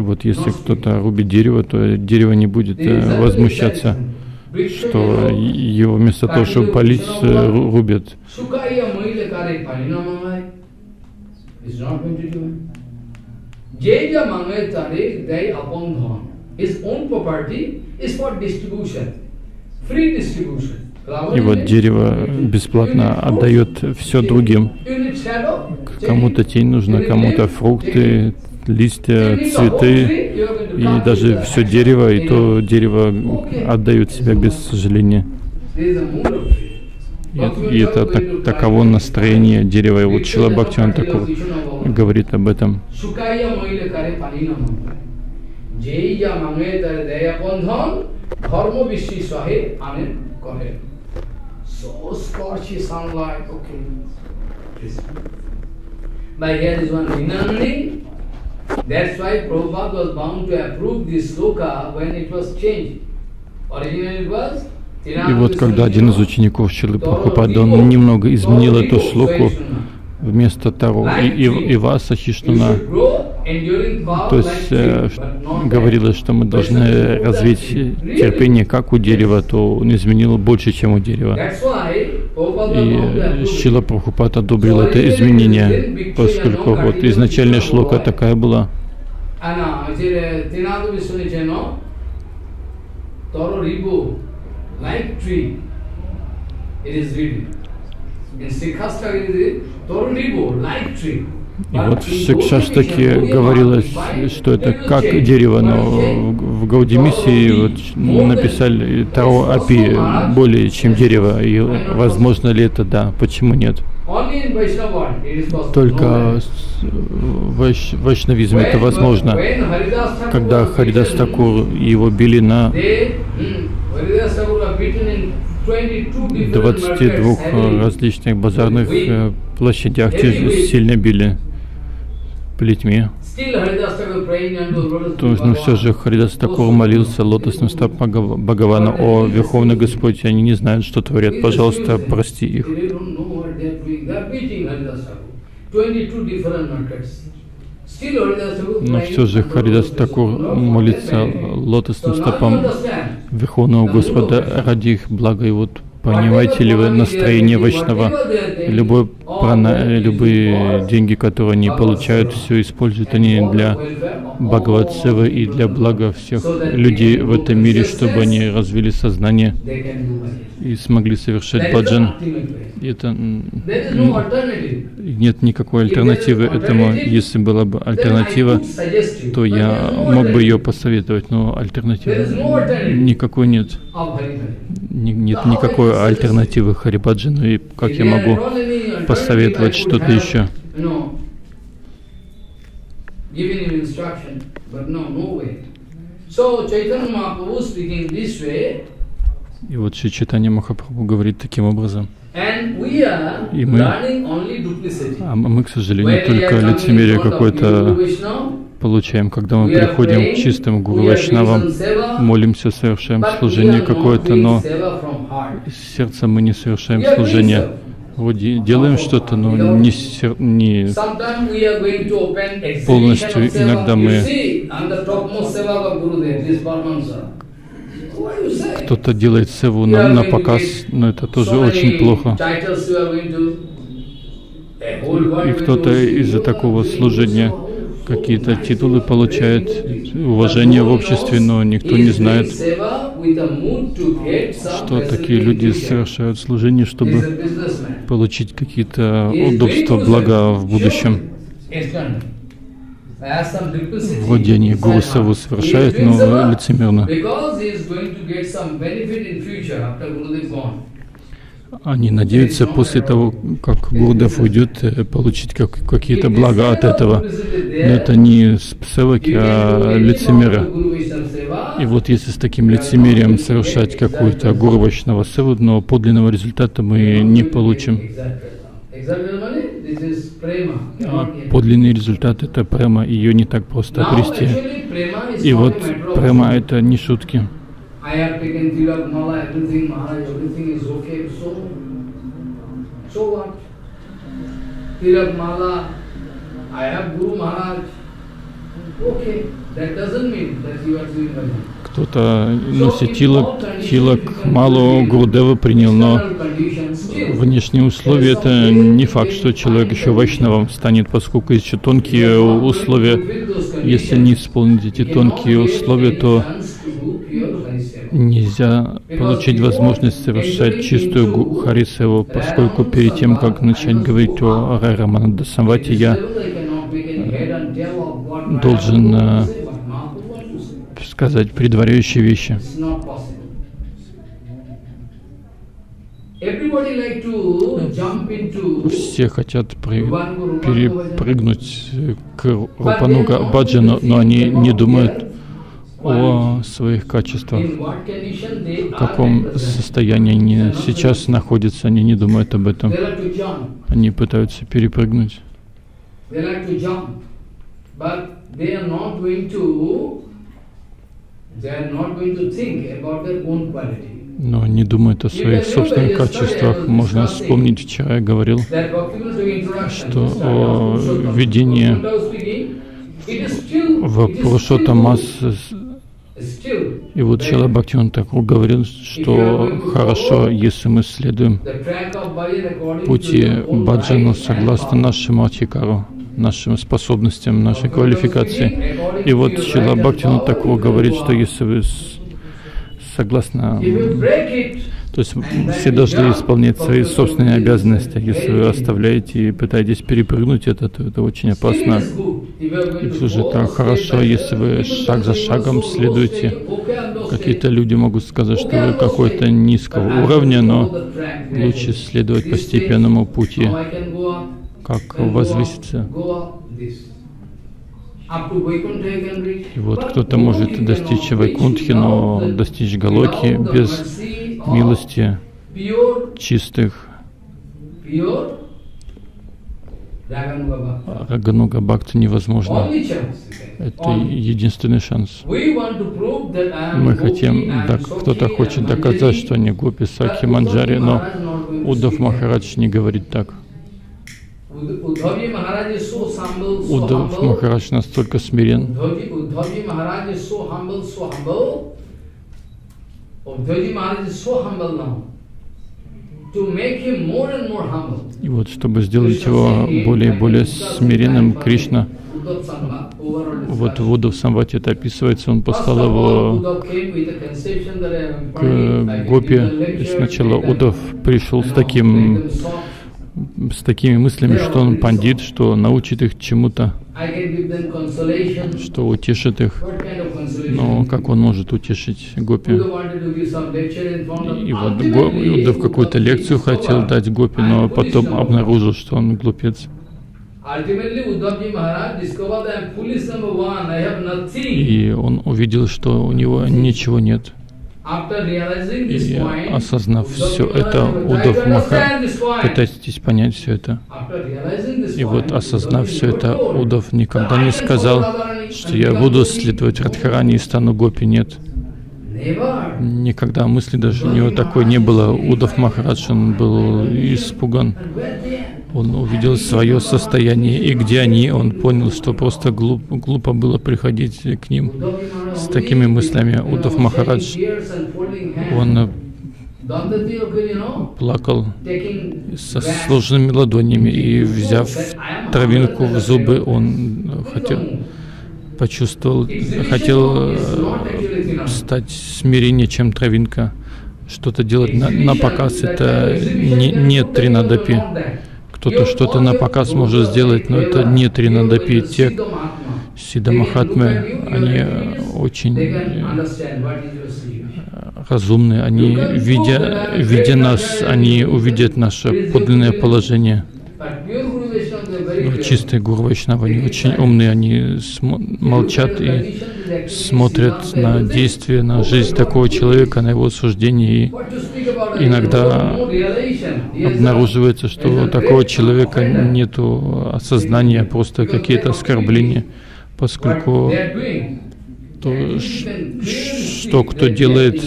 вот если кто-то рубит дерево, то дерево не будет возмущаться, что его вместо того, чтобы полить, рубят. И вот дерево бесплатно отдает все другим. Кому-то тень нужна, кому-то фрукты, листья, цветы, и даже все дерево, и то дерево отдает себя без сожаления. И это таково настроение дерева. И вот Шрила Бхактивинода Тхакур говорит об этом. That's why Prabhupada was bound to approve this sloka when it was changed. Originally it was. И вот когда один из учеников Шрилы Прабхупады, он немного изменил эту шлоку, вместо Тару и Васа Хиштуна. То есть говорилось, что мы должны развить терпение как у дерева, то он изменил больше, чем у дерева. И Шрила Прабхупада одобрил это изменение, поскольку вот изначальная шлока такая была. И вот в Шикшаштаке говорилось, что это как дерево, но в Гаудимиси вот написали Таро Апи более чем дерево, и возможно ли это, да, почему нет? Только в вайшнавизме это возможно, когда Харидас Такур и его били на 22 различных базарных площадях, сильно били плетьми. Но все же Харидас Такур молился лотосным стопам Бхагавана: «О, Верховный Господь, они не знают, что творят, пожалуйста, прости их». Но все же Харидас Такур молится лотосным стопам Верховного Господа ради их блага. И вот понимаете ли вы настроение Вайшнава? Любые деньги, которые они получают, все используют они для Бхагавад Севы и для блага всех людей в этом мире, чтобы они развили сознание и смогли совершать баджан. Это нет никакой альтернативы этому. Если была бы альтернатива, то я мог бы ее посоветовать, но альтернативы никакой нет. Нет никакой альтернативы Харибаджану, и как я могу посоветовать что-то еще? И вот Шри Чайтанья Махапрабху говорит таким образом. И мы, к сожалению, только лицемерие какое-то получаем, когда мы приходим к чистым Гуру Вайшнавам, молимся, совершаем служение какое-то, но с сердцем мы не совершаем служение. Вот делаем что-то, но не полностью. Иногда кто-то делает севу на показ, но это тоже очень плохо. И кто-то из-за такого служения какие-то титулы получает, уважение в обществе, но никто не знает, что такие люди совершают служение, чтобы получить какие-то удобства, блага в будущем. Вроде они Гуру Севу совершают, но лицемерно. Они надеются после того, как Гурдев уйдет, получить какие-то блага от этого. Но это не севаки, а лицемеры. И вот если с таким лицемерием совершать какую-то Гуру Вайшнава севу, но подлинного результата мы не получим. А подлинный результат — это према, ее не так просто обрести. И вот према — это не шутки. Кто-то носит тилак, мало Гурудева принял, но внешние условия — это не факт, что человек еще вайшнавом станет, поскольку еще тонкие условия. Если не исполнить эти тонкие условия, то нельзя получить возможность совершать чистую Харисеву, поскольку перед тем, как начать говорить о Рай Рамананда Самвате, я должен сказать предваряющие вещи. Все хотят перепрыгнуть к Рупануга Баджану, но они не думают о своих качествах, в каком состоянии они сейчас находятся, они не думают об этом, они пытаются перепрыгнуть. но не думают о своих собственных качествах. Можно вспомнить, вчера я говорил, что о видении в Пурушоттамас. И вот Шрила Бхактивинод Тхакур говорил, что хорошо, если мы следуем пути баджана согласно нашему адхикару, нашим способностям, нашей квалификации. И вот Шрила Бхактивинод Тхакур говорит, что если вы согласно, то есть все должны исполнять свои собственные обязанности. Если вы оставляете и пытаетесь перепрыгнуть это, то это очень опасно. И все же так хорошо, если вы шаг за шагом следуете. Какие-то люди могут сказать, что вы какой-то низкого уровня, но лучше следовать постепенному пути, как возвыситься. И вот кто-то может достичь Вайкунтхи, но достичь Галоки без милости чистых Рагануга Бхакти невозможно. Это единственный шанс. Мы хотим, кто-то хочет доказать, что они гопи, сакхи, манджари, но Уддав Махарадж не говорит так. Уддав Махарадж настолько смирен. И вот, чтобы сделать его более и более смиренным, Кришна, вот в Уддав Самвате это описывается, он послал его к гопи. Сначала Уддав пришел с такими мыслями, что он пандит, что научит их чему-то, что утешит их. Но как он может утешить гопи? И вот Уддав какую-то лекцию хотел дать гопи, но потом обнаружил, что он глупец. И он увидел, что у него ничего нет. И осознав все это, Уддав Махарадж, пытайтесь понять все это. И вот осознав все это, Уддав никогда не сказал, что я буду следовать Радхарани и стану гопи. Нет. Никогда мысли даже у него такой не было. Уддав Махарадж, он был испуган. Он увидел свое состояние, и где они, он понял, что просто глупо было приходить к ним с такими мыслями. Уддав Махарадж, он плакал со сложенными ладонями, и, взяв травинку в зубы, он хотел стать смиреннее, чем травинка. Что-то делать на показ — это не тринадапи. Кто-то что-то на показ может сделать, но это не тринадапи. Те сиддха-махатмы, они очень разумные. Они, видя нас, они увидят наше подлинное положение. Но чистые гуру вайшнавы, они очень умные, они молчат и смотрят на действия, на жизнь такого человека, на его суждение. И иногда обнаруживается, что у такого человека нет осознания, просто какие-то оскорбления, поскольку то, что кто делает,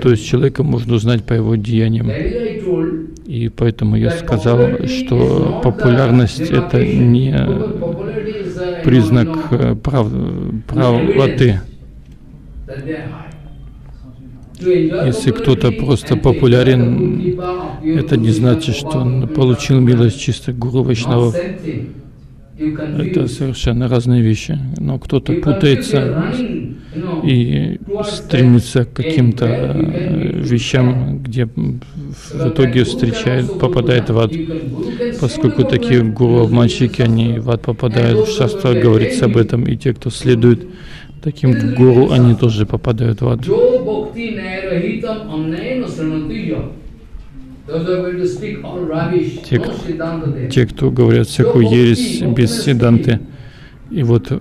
то есть человека можно узнать по его деяниям. И поэтому я сказал, что популярность — это не признак правоты. Если кто-то просто популярен, это не значит, что он получил милость чистых гуру вайшнавов. Это совершенно разные вещи. Но кто-то путается и стремится к каким-то вещам, где в итоге попадает в ад. Поскольку такие гуру-обманщики, они в ад попадают, в шастра говорится об этом, и те, кто следует таким гуру, они тоже попадают в ад. Те, кто говорят всякую ересь без сидданты. И вот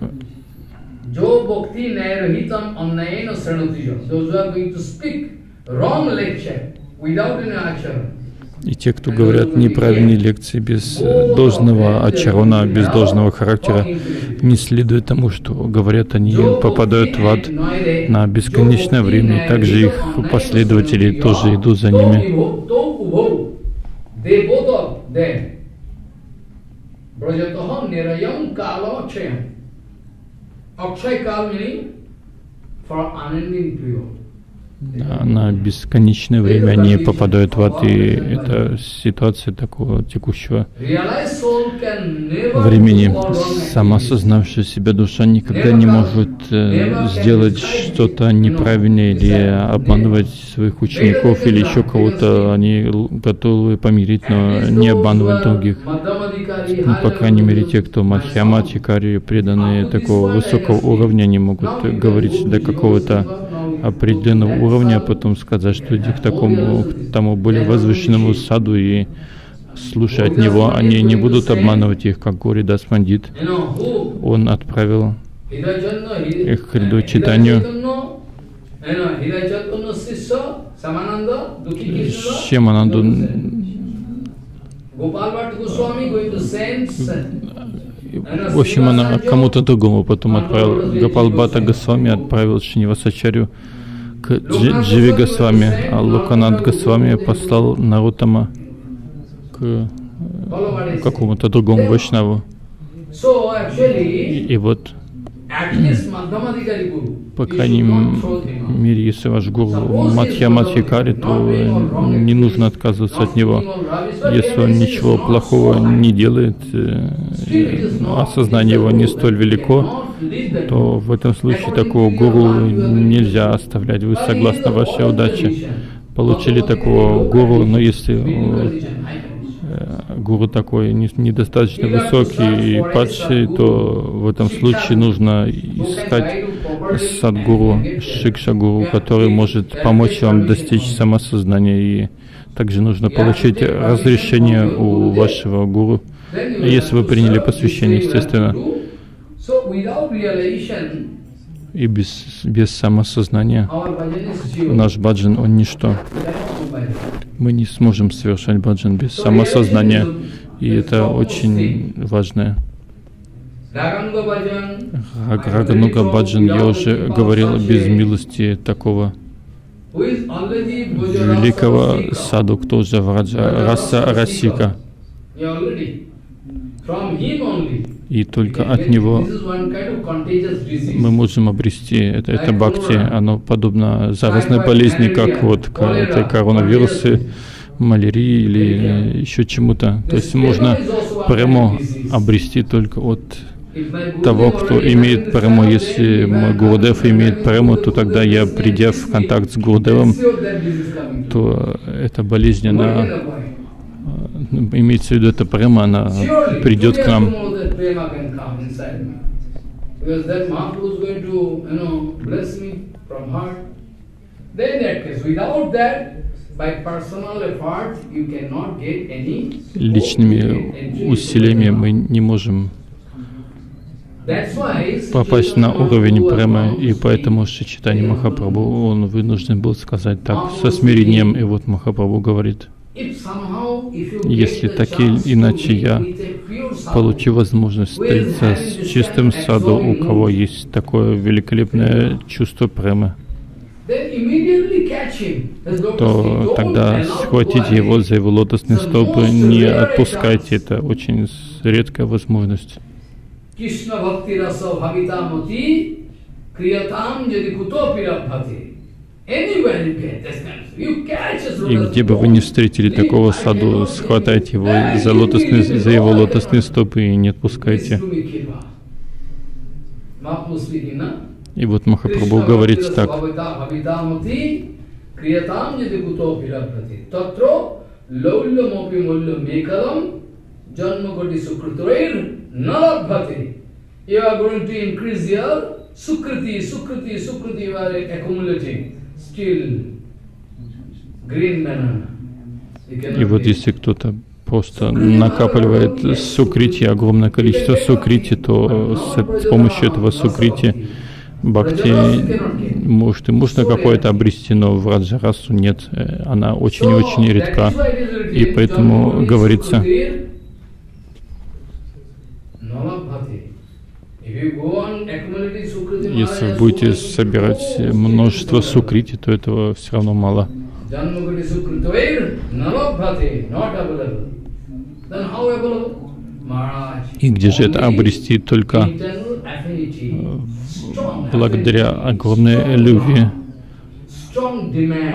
И те, кто говорят неправильные лекции без должного очарона, без должного характера, не следуя тому, что говорят, они попадают в ад на бесконечное время. И также их последователи тоже идут за ними. На бесконечное время они попадают в ад, и это ситуация такого текущего времени. Самоосознавшая себя душа никогда не может сделать что-то неправильное или обманывать своих учеников или еще кого-то. Они готовы помирить, но не обманывать других. Ну, по крайней мере, те, кто мадхьяма, ачарьи, преданные такого высокого уровня, они могут говорить до какого-то определенного уровня, а потом сказать, что иди к такому, к тому более возвышенному саду и слушай от него. Они не будут обманывать их, как Гори Дас Пандит. Он отправил их к Хридачитанию. Шьямананду в общем, она кому-то другому потом отправила. Гопал Бхатта Госвами отправил Шринивасачарью к Дживе Госвами, а Локанат Госвами послал Наротама к какому-то другому Вайшнаву. И вот, по крайней мере, если ваш гуру мадхьяма-адхикари, то не нужно отказываться от него. Если он ничего плохого не делает, а сознание его не столь велико, то в этом случае такого гуру нельзя оставлять. Вы согласно вашей удаче получили такого гуру, но если гуру такой недостаточно высокий и падший, то в этом случае нужно искать садгуру, шикша-гуру, который может помочь вам достичь самосознания. И также нужно получить разрешение у вашего гуру, если вы приняли посвящение, естественно. И без самосознания наш баджан, он ничто. Мы не сможем совершать баджан без самосознания, и это очень важное. Рагануга баджан, я уже говорил, без милости такого великого саду, кто же враджа, раса расика. И только от него мы можем обрести это бхакти. Оно подобно заразной болезни, как вот коронавирусы, малярии или еще чему-то. То есть можно прямо обрести только от того, кто имеет прему. Если мой Гурудев имеет прему, то тогда я, придя в контакт с Гурудевом, то эта болезнь, она имеется в виду, эта према, она придет к нам. Личными усилиями мы не можем попасть на уровень према, и поэтому Шри Чайтанья Махапрабху, он вынужден был сказать так, со смирением. И вот Махапрабху говорит: если так или иначе я получу возможность встретиться с чистым саду, у кого есть такое великолепное чувство премы, то тогда схватите его за его лотосные стопы, не отпускайте. Это очень редкая возможность. И где бы вы ни встретили такого саду, схватайте его за его лотосные стопы и не отпускайте. И вот Махапрабху говорит так: и вот если кто-то просто накапливает сукрити, огромное количество сукрити, то с помощью этого сукрити бхакти может и можно какое-то обрести, но враджарасу нет, она очень-очень редка. И поэтому говорится, если вы будете собирать множество сукрити, то этого все равно мало. И где же это обрести? Только благодаря огромной любви,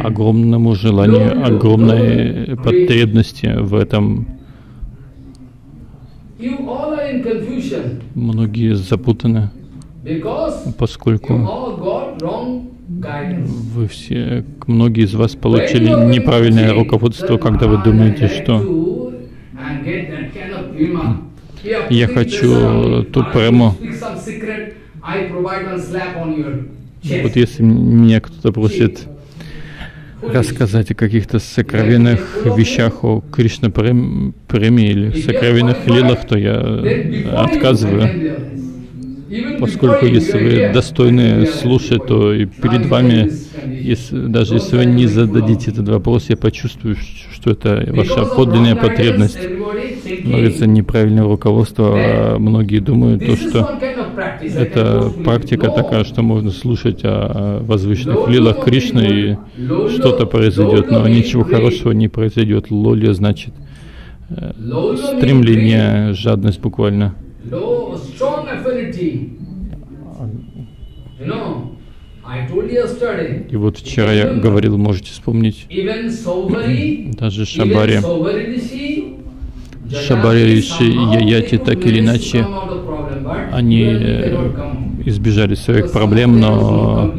огромному желанию, огромной потребности в этом. Многие запутаны, поскольку вы все, многие из вас получили неправильное руководство, когда вы думаете, что я хочу ту прему. Вот если меня кто-то просит рассказать о каких-то сокровенных вещах, о Кришна преме или сокровенных лилах, то я отказываю. Поскольку если вы достойны слушать, то и перед вами, если, даже если вы не зададите этот вопрос, я почувствую, что это ваша подлинная потребность. Но это неправильное руководство, а многие думают, то, что это практика такая, что можно слушать о возвышенных лилах Кришны и что-то произойдет, но ничего хорошего не произойдет. Лолия значит стремление, жадность буквально. И вот вчера я говорил, можете вспомнить, даже Шабари, Шабари-риши и Яяти так или иначе, они избежали своих проблем, но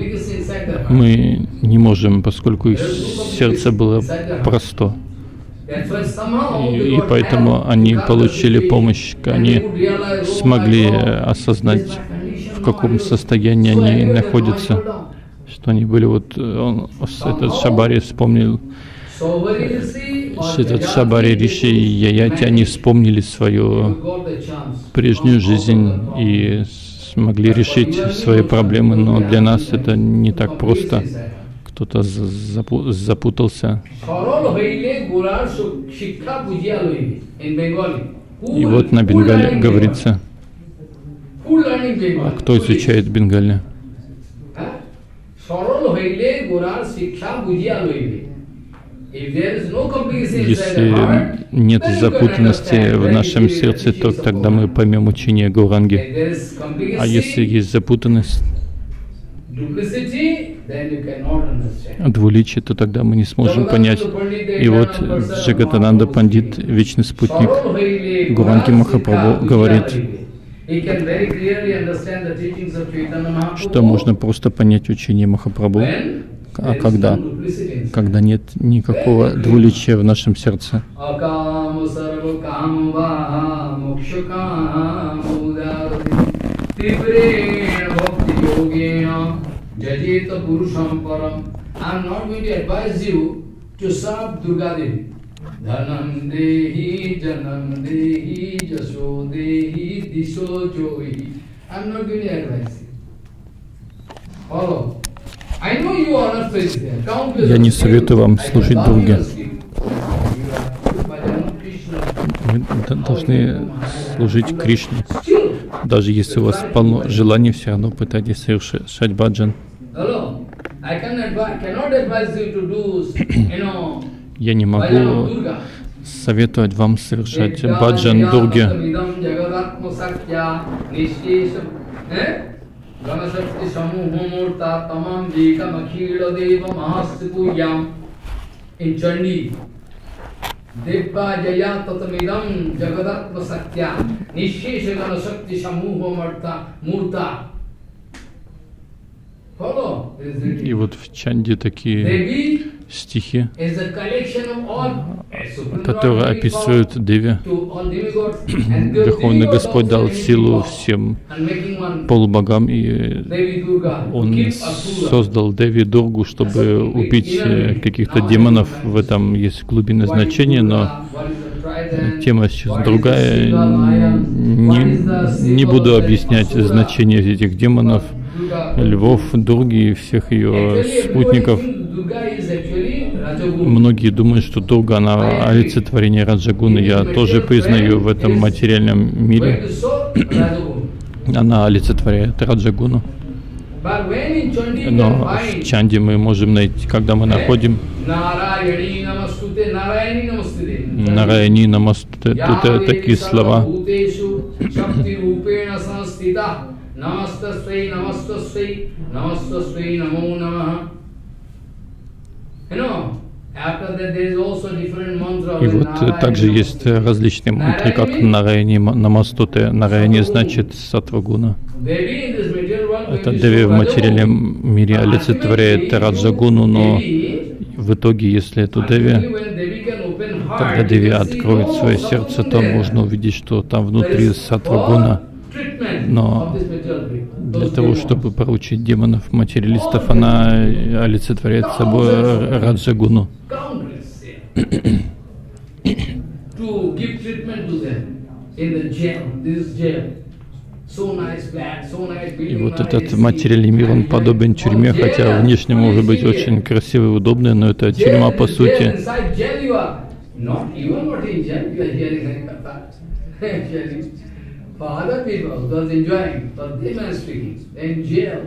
мы не можем, поскольку их сердце было просто. И поэтому они получили помощь, они смогли осознать, в каком состоянии они находятся, что они были. Вот он, этот Шабари вспомнил, этот Шабари Риши и Яяти, они вспомнили свою прежнюю жизнь и смогли решить свои проблемы, но для нас это не так просто. Кто-то запутался. И вот на Бенгале говорится, а кто изучает Бенгали? Если нет запутанности в нашем сердце, то тогда мы поймем учение Гауранги. А если есть запутанность, двуличие, то тогда мы не сможем понять. И вот Джагатананда Пандит, вечный спутник Гауранги Махапрабху, говорит, что можно просто понять учение Махапрабху, а когда? Когда нет никакого двуличия в нашем сердце. Я не советую вам служить Дурге. Вы должны служить Кришне. Даже если у вас полно желаний, все равно пытайтесь совершать баджан. Я не могу советовать вам совершать баджан Дурге. И вот в Чанде такие стихи, которые описывают Деви. Верховный Господь дал силу всем полубогам, и Он создал Деви Дургу, чтобы убить каких-то демонов. В этом есть глубинное значение, но тема сейчас другая. Не буду объяснять значение этих демонов, львов, Дурги и всех ее спутников. Многие думают, что Durga, она олицетворение Раджагуны. Я тоже признаю, в этом материальном мире она олицетворяет Раджагуну. Но в Чанде мы можем найти, когда мы находим Нараяни Намастуте, тут такие слова. Намастасвей, намастасвей, намастасвей, намо намаха. И вот также есть различные мантры, как Нараяни Намастуте. Нараяни значит сатвагуна. Это Деви в материальном мире олицетворяет Раджагуну, но в итоге, если эту Деви, когда Деви откроет свое сердце, то можно увидеть, что там внутри сатвагуна. Но для того, чтобы поручить демонов-материалистов, она олицетворяет собой Раджагуну. И вот этот материальный мир, он подобен тюрьме, хотя внешне может быть очень красивый и удобный, но это тюрьма по сути. For other people, those enjoying, for them and speaking, in jail.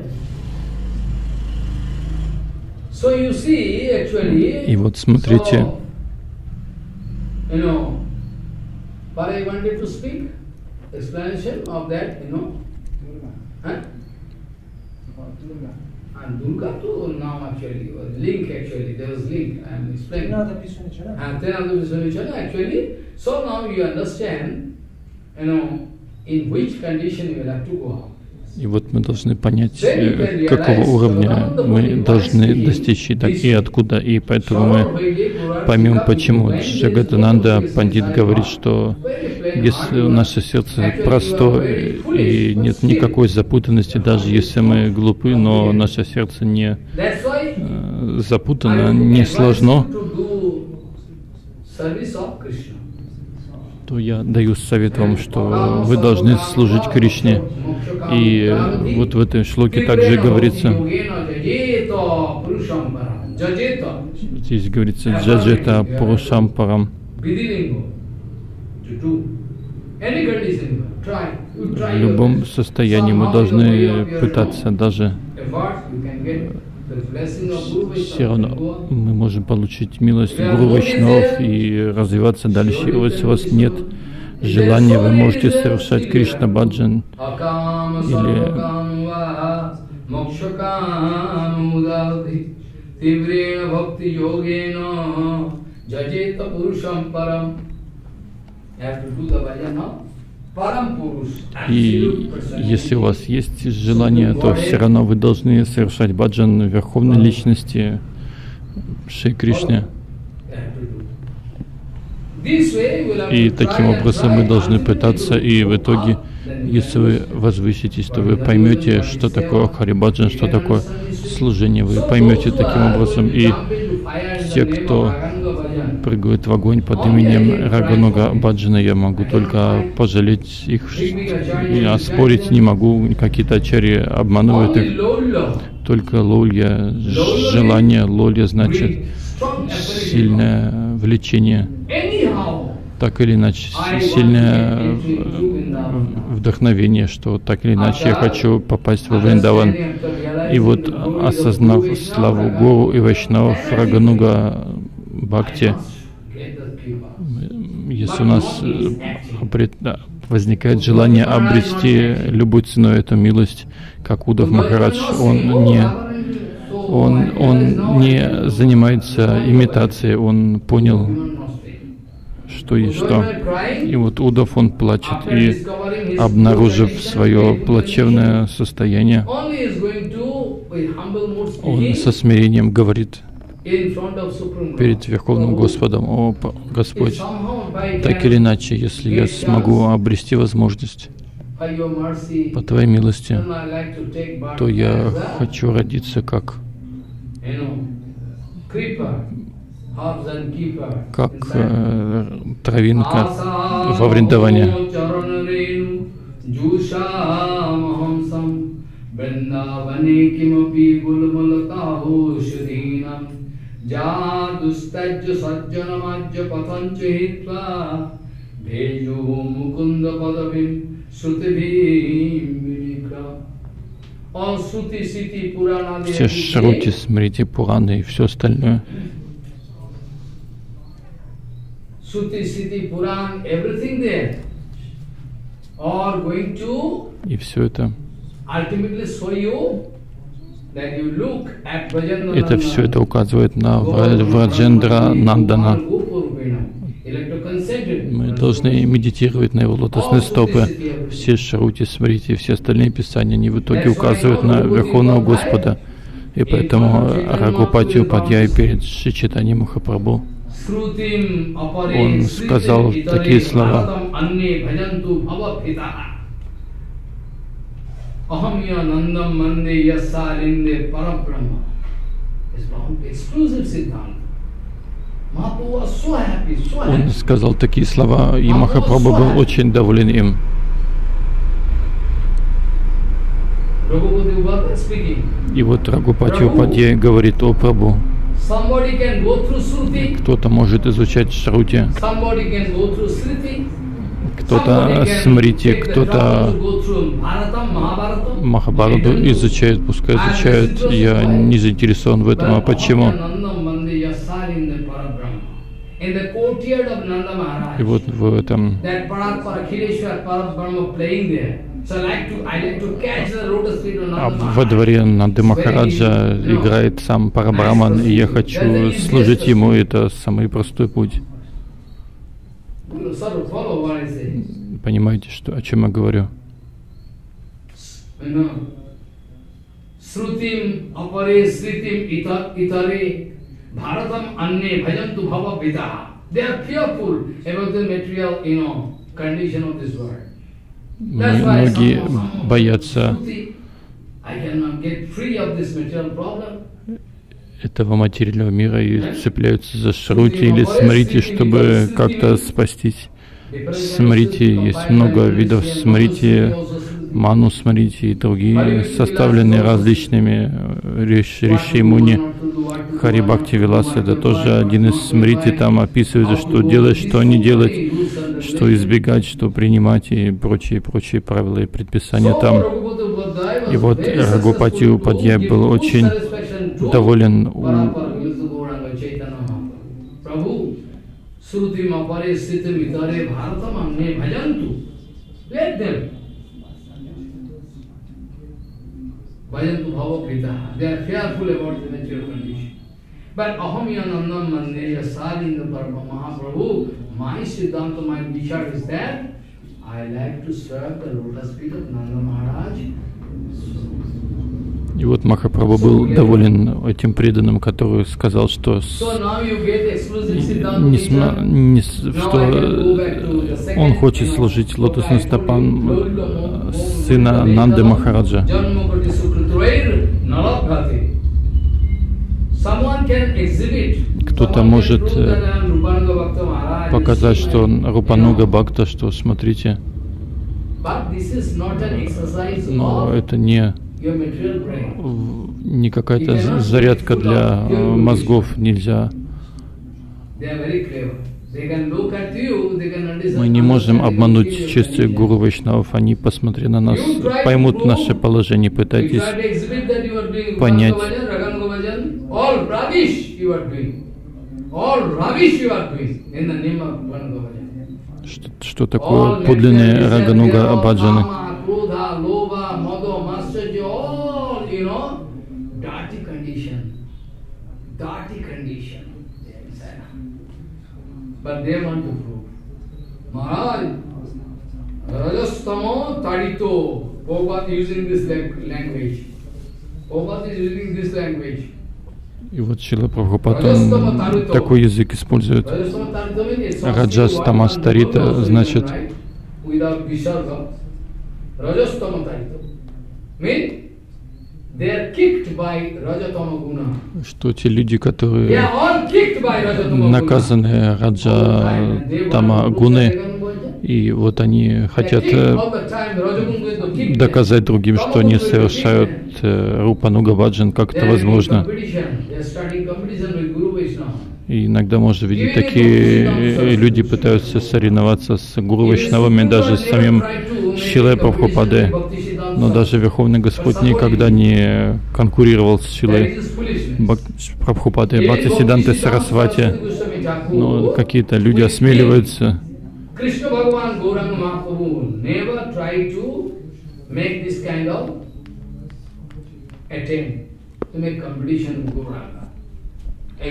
So you see, actually, so, but I wanted to speak explanation of that, huh? And Durga too, now actually, there was link, I am explaining. And then other Vishwanichana, actually, so now you understand, in which condition you will have to go out. И вот мы должны понять, какого уровня мы должны достичь, и так и откуда. И поэтому мы поймем, почему Джагадананда Пандит говорит, что если наше сердце просто и нет никакой запутанности, даже если мы глупы, но наше сердце не запутано, не сложно, то я даю совет вам, что вы должны служить Кришне. И вот в этой шлоке также говорится, здесь говорится «джаджета пурушампарам». В любом состоянии мы должны пытаться, даже все равно мы можем получить милость Гуру Вайшнавов и развиваться дальше. И если у вас нет желания, вы можете совершать Кришна Баджан И если у вас есть желание, то все равно вы должны совершать баджан Верховной Личности Шри Кришне. И таким образом вы должны пытаться, и в итоге, если вы возвыситесь, то вы поймете, что такое харибаджан, что такое служение. Вы поймете таким образом, и те, кто прыгают в огонь под именем Рагануга Баджана, я могу только пожалеть их, оспорить не могу, какие-то ачарьи обманывают их. Только лолья, желание, лолья значит сильное влечение, так или иначе, сильное вдохновение, что так или иначе я хочу попасть во Вриндаван. И вот, осознав славу Гуру и Вайшнавов Рагануга Бхакти, если у нас возникает желание обрести любой ценой эту милость, как Удав Махарадж, он не занимается имитацией, он понял, что есть что. И вот Удав, он плачет, и обнаружив свое плачевное состояние, он со смирением говорит перед Верховным Господом: «О, Господь, так или иначе, если я смогу обрести возможность по Твоей милости, то я хочу родиться как травинка во Вриндаване». Bhimam Jadustajya Sajjanamajya Patanchahitva Bhejo Mukunda Padavim Srutivim Vinikra. Все Шрути, Смрити, Пураны и все остальное. И все это все это указывает на Враджендра Нандана. Мы должны медитировать на его лотосные стопы. Все Шрути, Смрити, все остальные писания, они в итоге указывают на Верховного Господа. И поэтому Рагупати Упадьяй перед Шри Чайтанья Махапрабху, он сказал такие слова. Он сказал такие слова, и Махапрабху был очень доволен им. И вот Рагупати Упадьяй говорит: о Прабху, кто-то может изучать Шрути, кто-то Смрити, кто-то Махабарату изучает, пускай изучают, я не заинтересован в этом. А почему? И вот в этом во дворе Нанды Махараджа играет сам Парабраман, и я хочу служить ему, это самый простой путь. Понимаете, что, о чем я говорю? Многие боятся этого материального мира и цепляются за Шрути или Смрити, чтобы как-то спастись. Смрити, есть много видов Смрити, Ману Смрити и другие, составленные различными Риши Муни. Хари Бхакти Виласа — это тоже один из Смрити, там описывается, что делать, что не делать, что избегать, что принимать и прочие правила и предписания там. И вот Рагупати Упадьяй был очень доволен. И вот Махапрабху был доволен этим преданным, который сказал, что он хочет служить лотосным стопам сына Нанды Махараджа. Кто-то может показать, что он Рупануга Бхакта, что смотрите. Но это не какая-то зарядка для мозгов, нельзя. Мы не можем обмануть чистых гуру вайшнавов, они, посмотри на нас, поймут наше положение. Пытайтесь понять. Что такое подлинные Рагануга Абаджаны? И вот Шрила Прабхупад такой язык использует. Раджастама Тарита значит что те люди, которые наказаны Раджатама Гуны, И вот они хотят доказать другим, что они совершают рупа-нуга-баджан, как это возможно. И иногда можно видеть, такие люди пытаются соревноваться с Гуру Вайшнавами, даже с самим Шрилой Прабхупадой. Но даже Верховный Господь никогда не конкурировал с Шрилой Прабхупадой, Бхактисидантой Сарасвати. Но какие-то люди осмеливаются. Krishna Bhagavan Gauranga Mahaprabhu never tried to make this kind of attempt to make competition with Gauranga.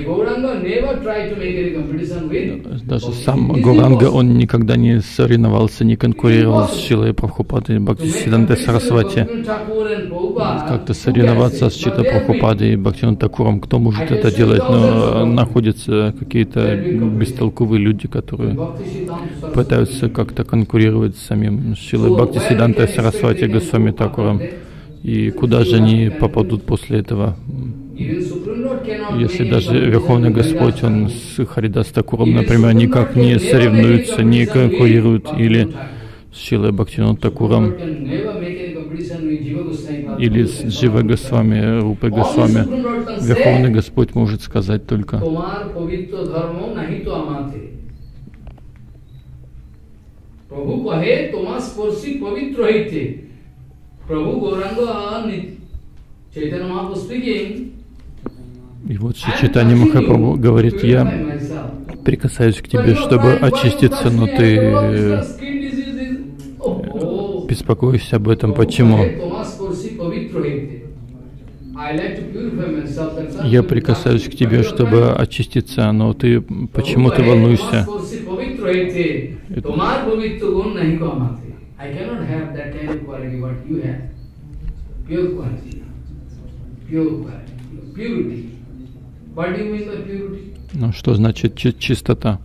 Gauranga never tried to make any competition with. Даже сам Гауранга, он никогда не соревновался, не конкурировал с Шрилой Прабхупадой и Бхактисидантой Сарасвати. Как-то соревноваться с Шрилой Прабхупадой и Бхактисидантой Такуром, кто может это делать? Но находятся какие-то бестолковые люди, которые пытаются как-то конкурировать с самим Шрилой Бхактисидантой Сарасвати и Госвами Такуром. И куда же они попадут после этого? Если даже Верховный Господь, он с Харидас Такуром, например, никак не соревнуется, не конкурирует, или с Шрилой Бхактисидантой Такуром, или с Джива Госвами, Рупой Госвами, Верховный Господь может сказать только: и вот Шри Чайтанья Махапрабху говорит: я прикасаюсь к тебе, чтобы очиститься, но ты беспокоишься об этом. Почему? Я прикасаюсь к тебе, чтобы очиститься, но ты почему ты волнуешься? Ну, что значит чистота?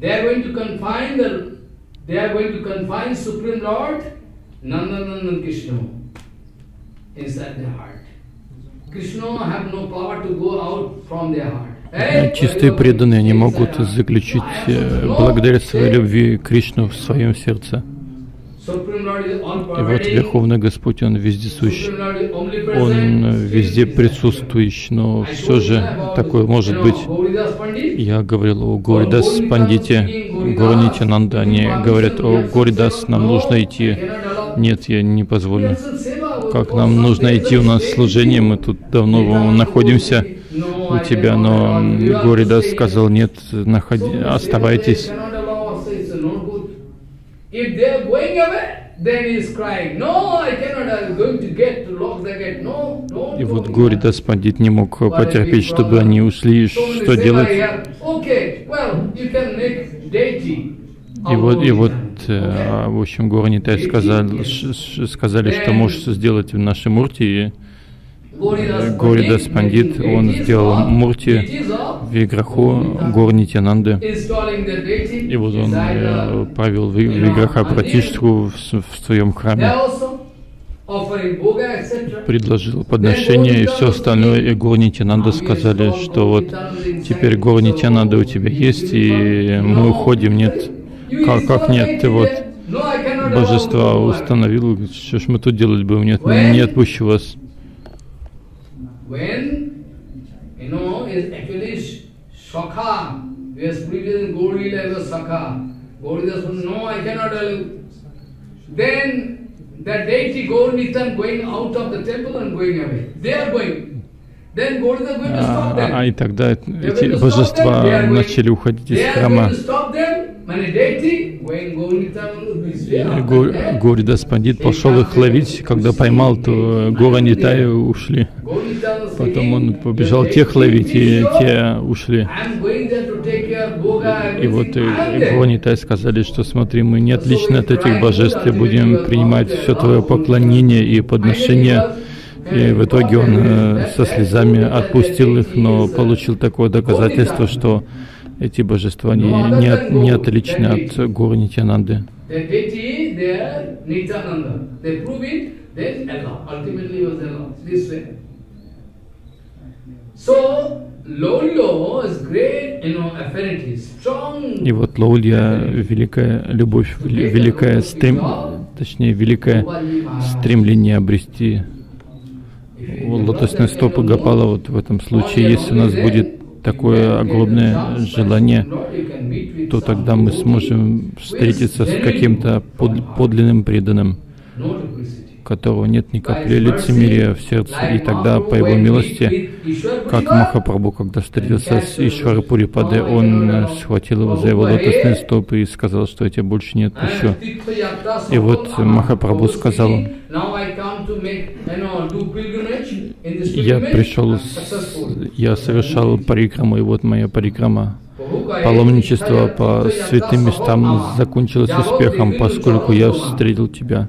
Чистые преданные не могут заключить благодаря своей любви Кришну в своем сердце. И вот Верховный Господь, он вездесущ, он везде присутствующий, но все же такое может быть. Я говорил о Гауридас Пандите, Гуру Нитянанда, они говорят: о Гауридас, нам нужно идти. Нет, я не позволю. Как нам нужно идти, у нас служение, мы тут давно находимся у тебя, но Гауридас сказал: нет, оставайтесь. If they are going away, then he is crying, no, I cannot, I am going to get, to lock the gate, no, don't. И вот Гауридас Пандит не мог потерпеть, чтобы они ушли, что делать? И вот, в общем, Гуру Нитай сказали, что можешь сделать в нашей мурти. Гауридас Пандит, он сделал мурти Виграху Гуру Нитянанды. И вот он провел Виграха Пратиштху в своем храме, предложил подношение и все остальное. И Гуру Нитянанда сказали, что вот теперь Гуру Нитянанда у тебя есть, и мы уходим. Нет, как нет, ты вот божество установил, что ж мы тут делать будем, нет, не отпущу вас. When you know is actually Sakha, we are previous in Gaurila as a Sakha. Gaurila says, no, I cannot tell you. Then that deity Gaurinitam going out of the temple and going away. They are going. Then Gaurila going to stop them. И тогда эти божества начали уходить из храма. Гауридас Пандит пошел их ловить, когда поймал, то Гуру Нитай ушли. Потом он побежал тех ловить, и те ушли. И вот Гуру Нитай сказали, что смотри, мы не отличны от этих божеств, и будем принимать все твое поклонение и подношение. И в итоге он со слезами отпустил их, но получил такое доказательство, что эти божества не отличны от Гуру Нитянанды. So И вот Лаулья, великая любовь, великое стремление обрести лотосные стопы Гопала. Вот в этом случае, если у нас будет такое огромное желание, то тогда мы сможем встретиться с каким-то подлинным преданным, которого нет ни капли лицемерия в сердце, и тогда, по его милости, как Махапрабху, когда встретился с Ишварапурипадой, он схватил его за его лотосные стопы и сказал, что я тебя больше не отпущу. И вот Махапрабху сказал: я пришел, я совершал парикраму, и вот моя парикрама. Паломничество по святым местам закончилось успехом, поскольку я встретил тебя.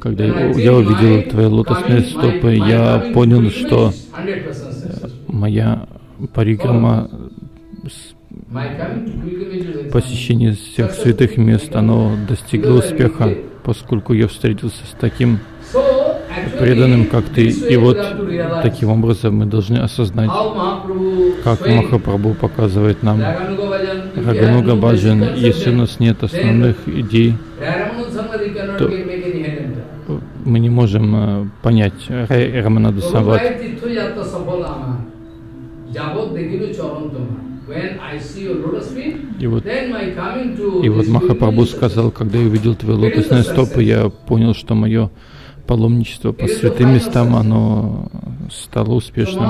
Когда я увидел твои лотосные стопы, я понял, что моя парикрама, посещение всех святых мест, оно достигло успеха, поскольку я встретился с таким преданным, как ты. И вот таким образом мы должны осознать, как Махапрабху показывает нам Рагануга Баджан. Если у нас нет основных идей, то мы не можем понять Рай Раманаду Сават. И вот Махапрабху сказал: когда я увидел твои лотосные стопы, я понял, что мое паломничество по святым местам, оно стало успешным.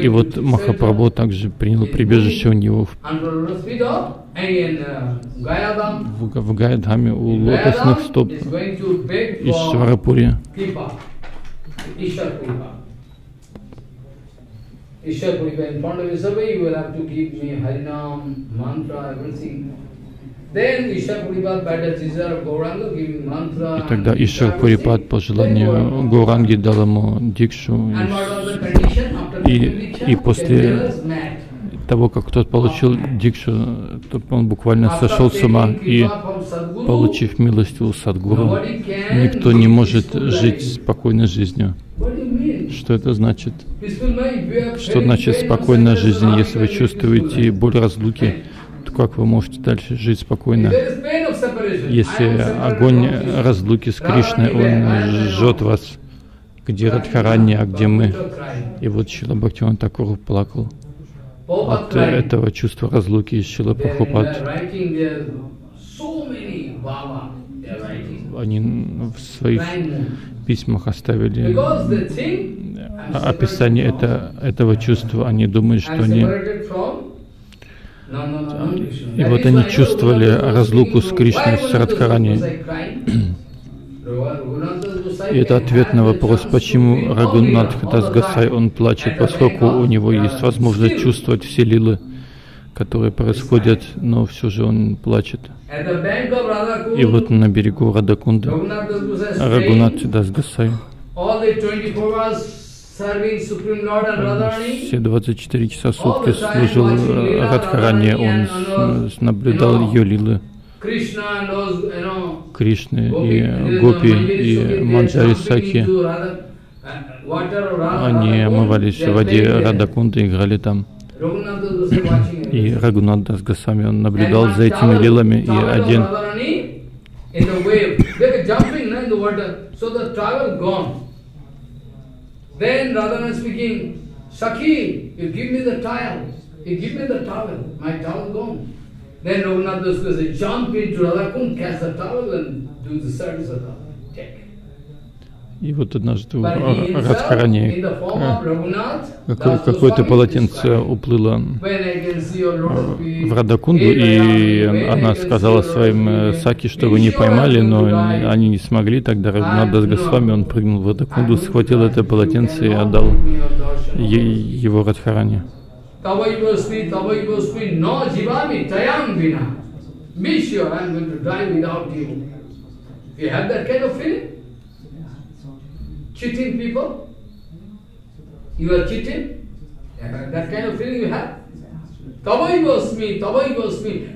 И вот Махапрабху также принял прибежище у него в Гайадхаме у лотосных стоп Ишварапури. И тогда Ишварапурипад по желанию Гауранги дал ему дикшу, и после того, как тот получил дикшу, то он буквально сошел с ума, и, получив милость у Садгуру, никто не может жить спокойной жизнью. Что это значит? Что значит спокойная жизнь? Если вы чувствуете боль разлуки, то как вы можете дальше жить спокойно? Если огонь разлуки с Кришной, он жжет вас, где Радхарани, а где мы. И вот Шрила Бхактивинод Тхакур плакал от этого чувства разлуки. И Шрила Прабхупад, они в своих письмах оставили описание этого чувства. Они думают, что они... И вот они чувствовали разлуку с Кришной, с Радхарани. И это ответ на вопрос, почему Рагунатх дас Госай, он плачет, поскольку у него есть возможность чувствовать все лилы, которые происходят, но все же он плачет. И вот на берегу Радакунды Рагунатх дас Госай все 24 часа в сутки служил Радхарани, он наблюдал ее лилы, Кришны и Гопи, и Манджари Сакхи. Они омывались в воде Радакунды, играли там. И Рагунатх дас Госвами, он наблюдал за этими лилами, и один И вот однажды в Радхарани какое-то полотенце уплыло в Радакунду, и она сказала своим саки, что вы не поймали, но они не смогли. Тогда Рагунатх дас Госвами, он прыгнул в Радакунду, схватил это полотенце и отдал его Радхарани. Cheating people, you are cheating. That kind of feeling you have. Tavai Gosmi,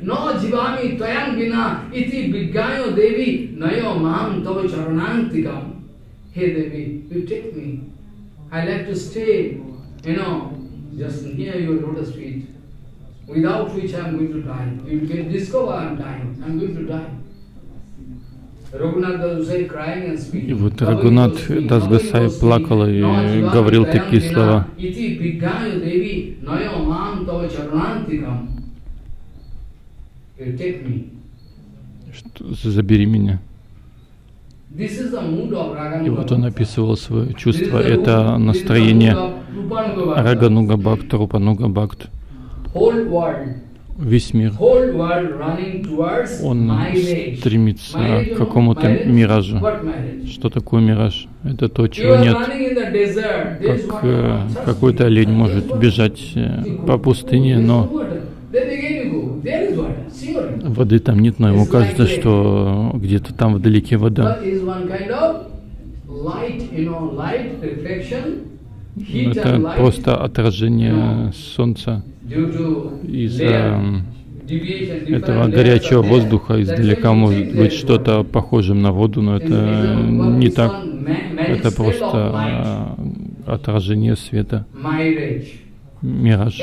no jivami tvayam vina iti vidyayo devi nayo mam tava charanantikam. Hey Devi, you take me. I like to stay just near your lotus feet, without which I am going to die. You can discover I am dying. I am going to die. И вот Рагунат Дас Госвами плакал и говорил такие слова. Забери меня. И вот он описывал свое чувство. Это настроение Рагануга Бхакта, Рупануга Бхакта. Весь мир, он стремится к какому-то миражу. Что такое мираж? Это то, чего нет. Как какой-то олень может бежать по пустыне, но воды там нет, но ему кажется, что где-то там вдалеке вода. Это просто отражение солнца из-за этого горячего воздуха. Издалека может быть что-то похожим на воду, но это не так. Это просто отражение света, мираж.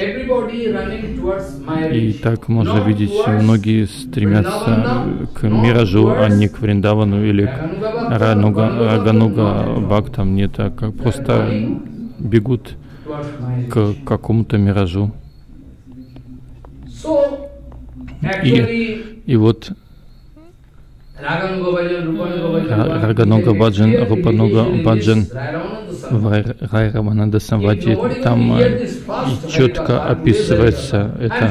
И так можно видеть, многие стремятся к миражу, а не к Вриндавану или к Рагануга Бхактам. Не так, просто бегут к какому-то миражу. И вот Рагануга Баджан, Рупануга Баджан, Рай Рамананда Самвади, там четко описывается это.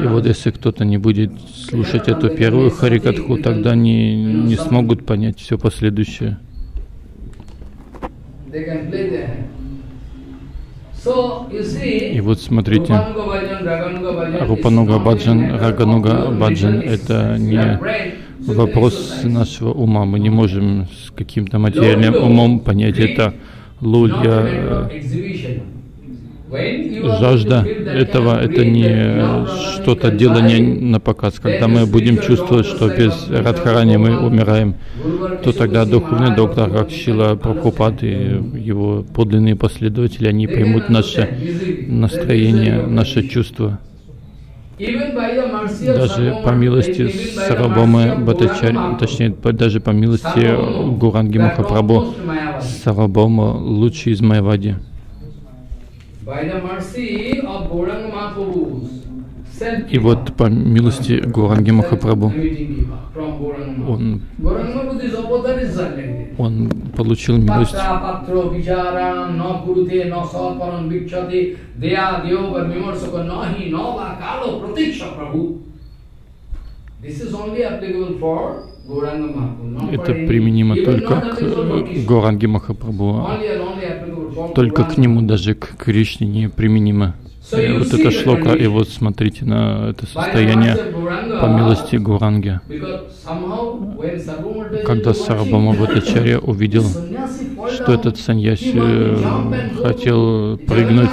И вот если кто-то не будет слушать эту первую харикатху, тогда они не смогут понять все последующее. И вот смотрите, Рупануга Баджан, Рагануга Баджан — это не вопрос нашего ума. Мы не можем с каким-то материальным умом понять это. Лулья, жажда этого — это не что-то делание на показ. Когда мы будем чувствовать, что без Радхарани мы умираем, то тогда духовный доктор, как Шрила Прабхупада и его подлинные последователи, они поймут наше настроение, наше чувство. Даже по милости Сарвабхаумы Бхаттачарьи, точнее, даже по милости Гуранги Махапрабху, Сарвабхаума лучший из Майавади. И вот по милости Гуранги Махапрабху он получил милость. Это применимо только к Гуранге Махапрабху, только к нему, даже к Кришне не применимо. И вот это шлока, и вот смотрите на это состояние по милости Гуранги. Когда Сарвабхаума Бхаттачарья увидел, что этот саньяси хотел прыгнуть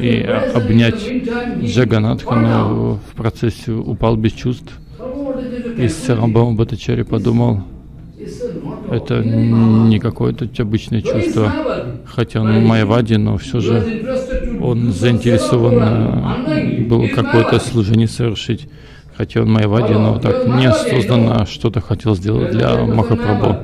и обнять Джаганатха, но в процессе упал без чувств, и Сарвабхаума Бхаттачарья подумал, это не какое-то обычное чувство, хотя он майавади, но все же он заинтересован был какое-то служение совершить. Хотя он майавади, но так неосознанно что-то хотел сделать для Махапрабху.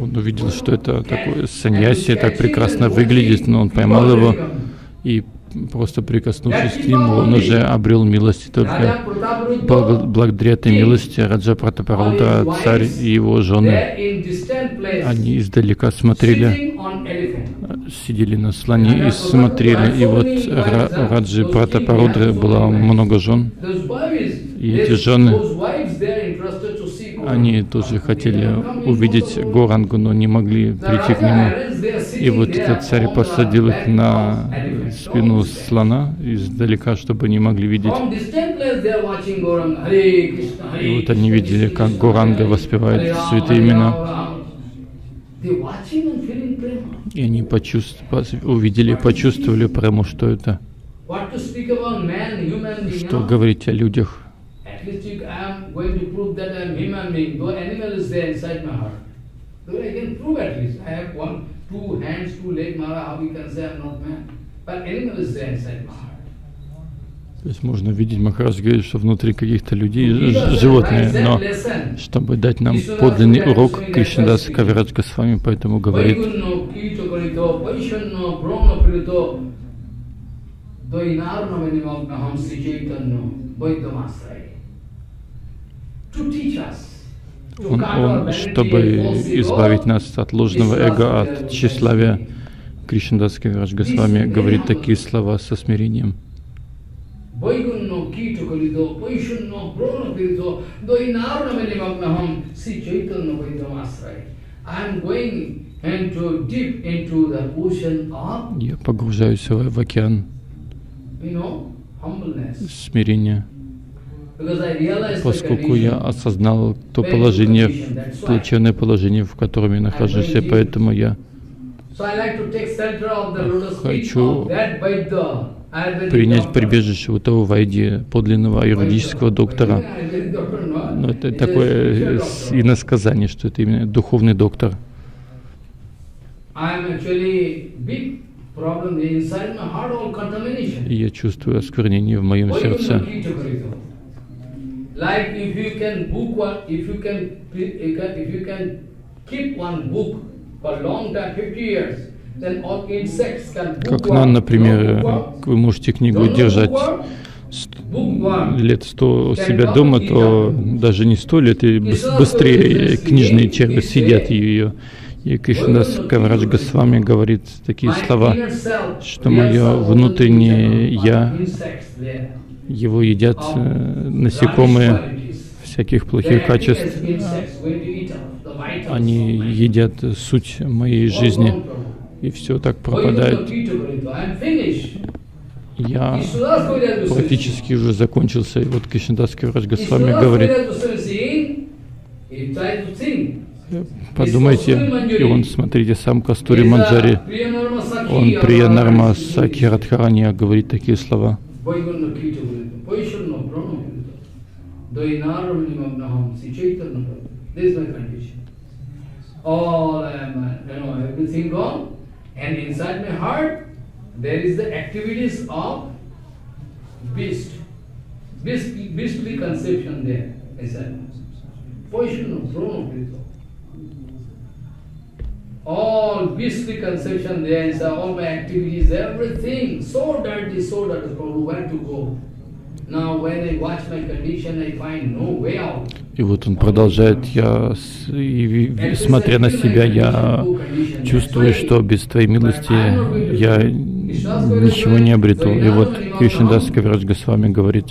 Он увидел, что это такой саньяси, так прекрасно выглядит, но он поймал его и, просто прикоснувшись к нему, он уже обрел милость. Только благодаря этой милости Раджа Пратапаруда, царь и его жены, они издалека смотрели, сидели на слоне и смотрели. И вот Раджи Пратапарудра было много жен, и эти жены, они тоже хотели увидеть Горангу, но не могли прийти к нему. И вот этот царь посадил их на спину слона издалека, чтобы они могли видеть. И вот они видели, как Горанга воспевает святые имена. И они увидели, почувствовали прему, что это. Что говорить о людях? So I can prove at least. I have one, two hands, two legs, Mara, how we can say I'm not man? But animal is there inside my heart. То есть можно видеть, Махарадж говорит, что внутри каких-то людей животные, но чтобы дать нам подлинный урок, Кришнадас Кавирадж Госвами поэтому говорит. Он, чтобы избавить нас от ложного эго, от тщеславия, Кришнадас Кавирадж Госвами говорит такие слова со смирением. Я погружаюсь в океан смирения, поскольку я осознал то положение, плачевное положение, в котором я нахожусь, и поэтому я хочу принять прибежище у того Вайди, подлинного аюрведического доктора. Но это такое иносказание, что это именно духовный доктор. И я чувствую осквернение в моем сердце. Как нам, например, вы можете книгу держать лет 100 у себя дома, то даже не 100 лет, и быстрее книжные черви съедят ее. И Кришнадас Кавирадж Госвами говорит такие слова, что мое внутреннее «я», его едят насекомые всяких плохих качеств. Они едят суть моей жизни, и все так пропадает. Я практически уже закончился, и вот Кришнадас Кавирадж Госвами говорит, подумайте, и он, смотрите, сам Кастури Манджари, он Прия Нарма Сакхи Радхарани говорит такие слова. And inside my heart there is the activities of beastly conception there inside. Poison of throne of all beastly conception there is all my activities, everything so dirty, from where to go. Now when I watch my condition, I find no way out. И вот он продолжает, смотря на себя, я чувствую, что без Твоей милости я ничего не обрету. И вот Кришнадас Кавирадж Госвами говорит,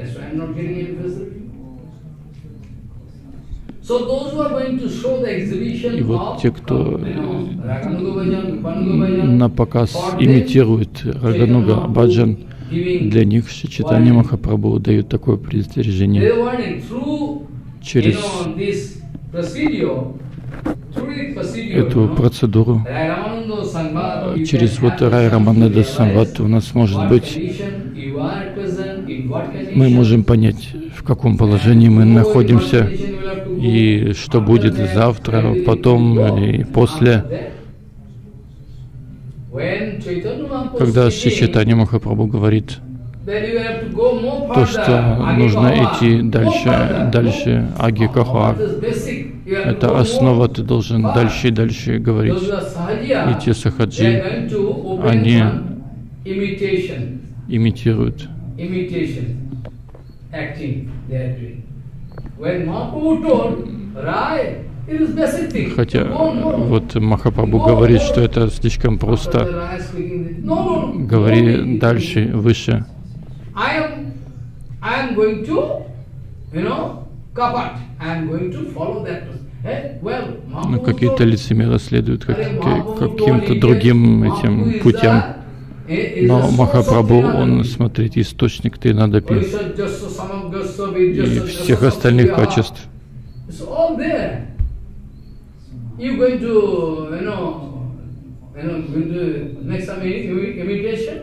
that's why I'm not getting any visitor. So those who are going to show the exhibition of Raganuga Bhajan, Panuga Bhajan, на показ имитируют Рагануга Баджан, для них Шри Чайтанья Махапрабху дает такое предостережение. Через эту процедуру, через вот Рай Рамананда Самват у нас может быть, мы можем понять, в каком положении мы находимся, и что будет завтра, потом и после. Когда Шри Чайтанья Махапрабху говорит, то, что нужно идти дальше, Аги Кахуар, это основа, ты должен дальше и дальше говорить. И те сахаджи, они имитируют. Хотя вот Махапрабху говорит, что это слишком просто. Говори дальше, выше. Но какие-то лицемеры следуют каким-то другим этим путям. Но Махапрабху, он, смотрите, источник Тринадапи и всех остальных качеств. It's all there. You're going to, going to make some imitation.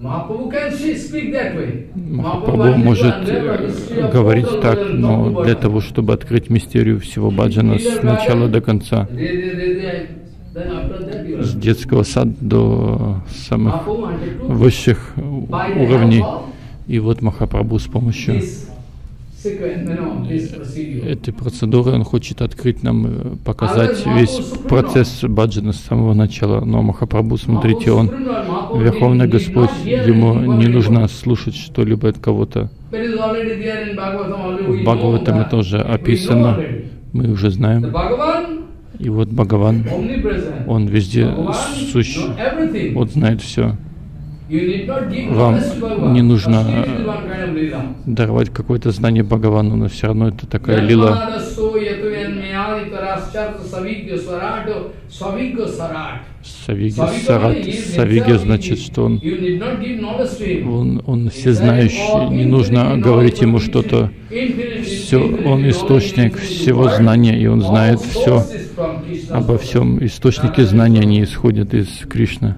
Mahaprabhu can speak that way. Махапрабху может говорить так, но для того, чтобы открыть мистерию всего баджана с начала до конца, с детского сада до самых высших уровней. И вот Махапрабху с помощью этой процедуры он хочет открыть нам, показать весь процесс баджана с самого начала. Но Махапрабху, смотрите, он Верховный Господь, ему не нужно слушать что-либо от кого-то. В Бхагаватам это уже описано, мы уже знаем. И вот Бхагаван, он везде сущ, он знает все. Вам не нужно даровать какое-то знание Бхагавану, но все равно это такая лила. Савига значит, что он всезнающий, не нужно говорить ему что-то. Он источник всего знания, и он знает все обо всем. Источники знания не исходят из Кришны.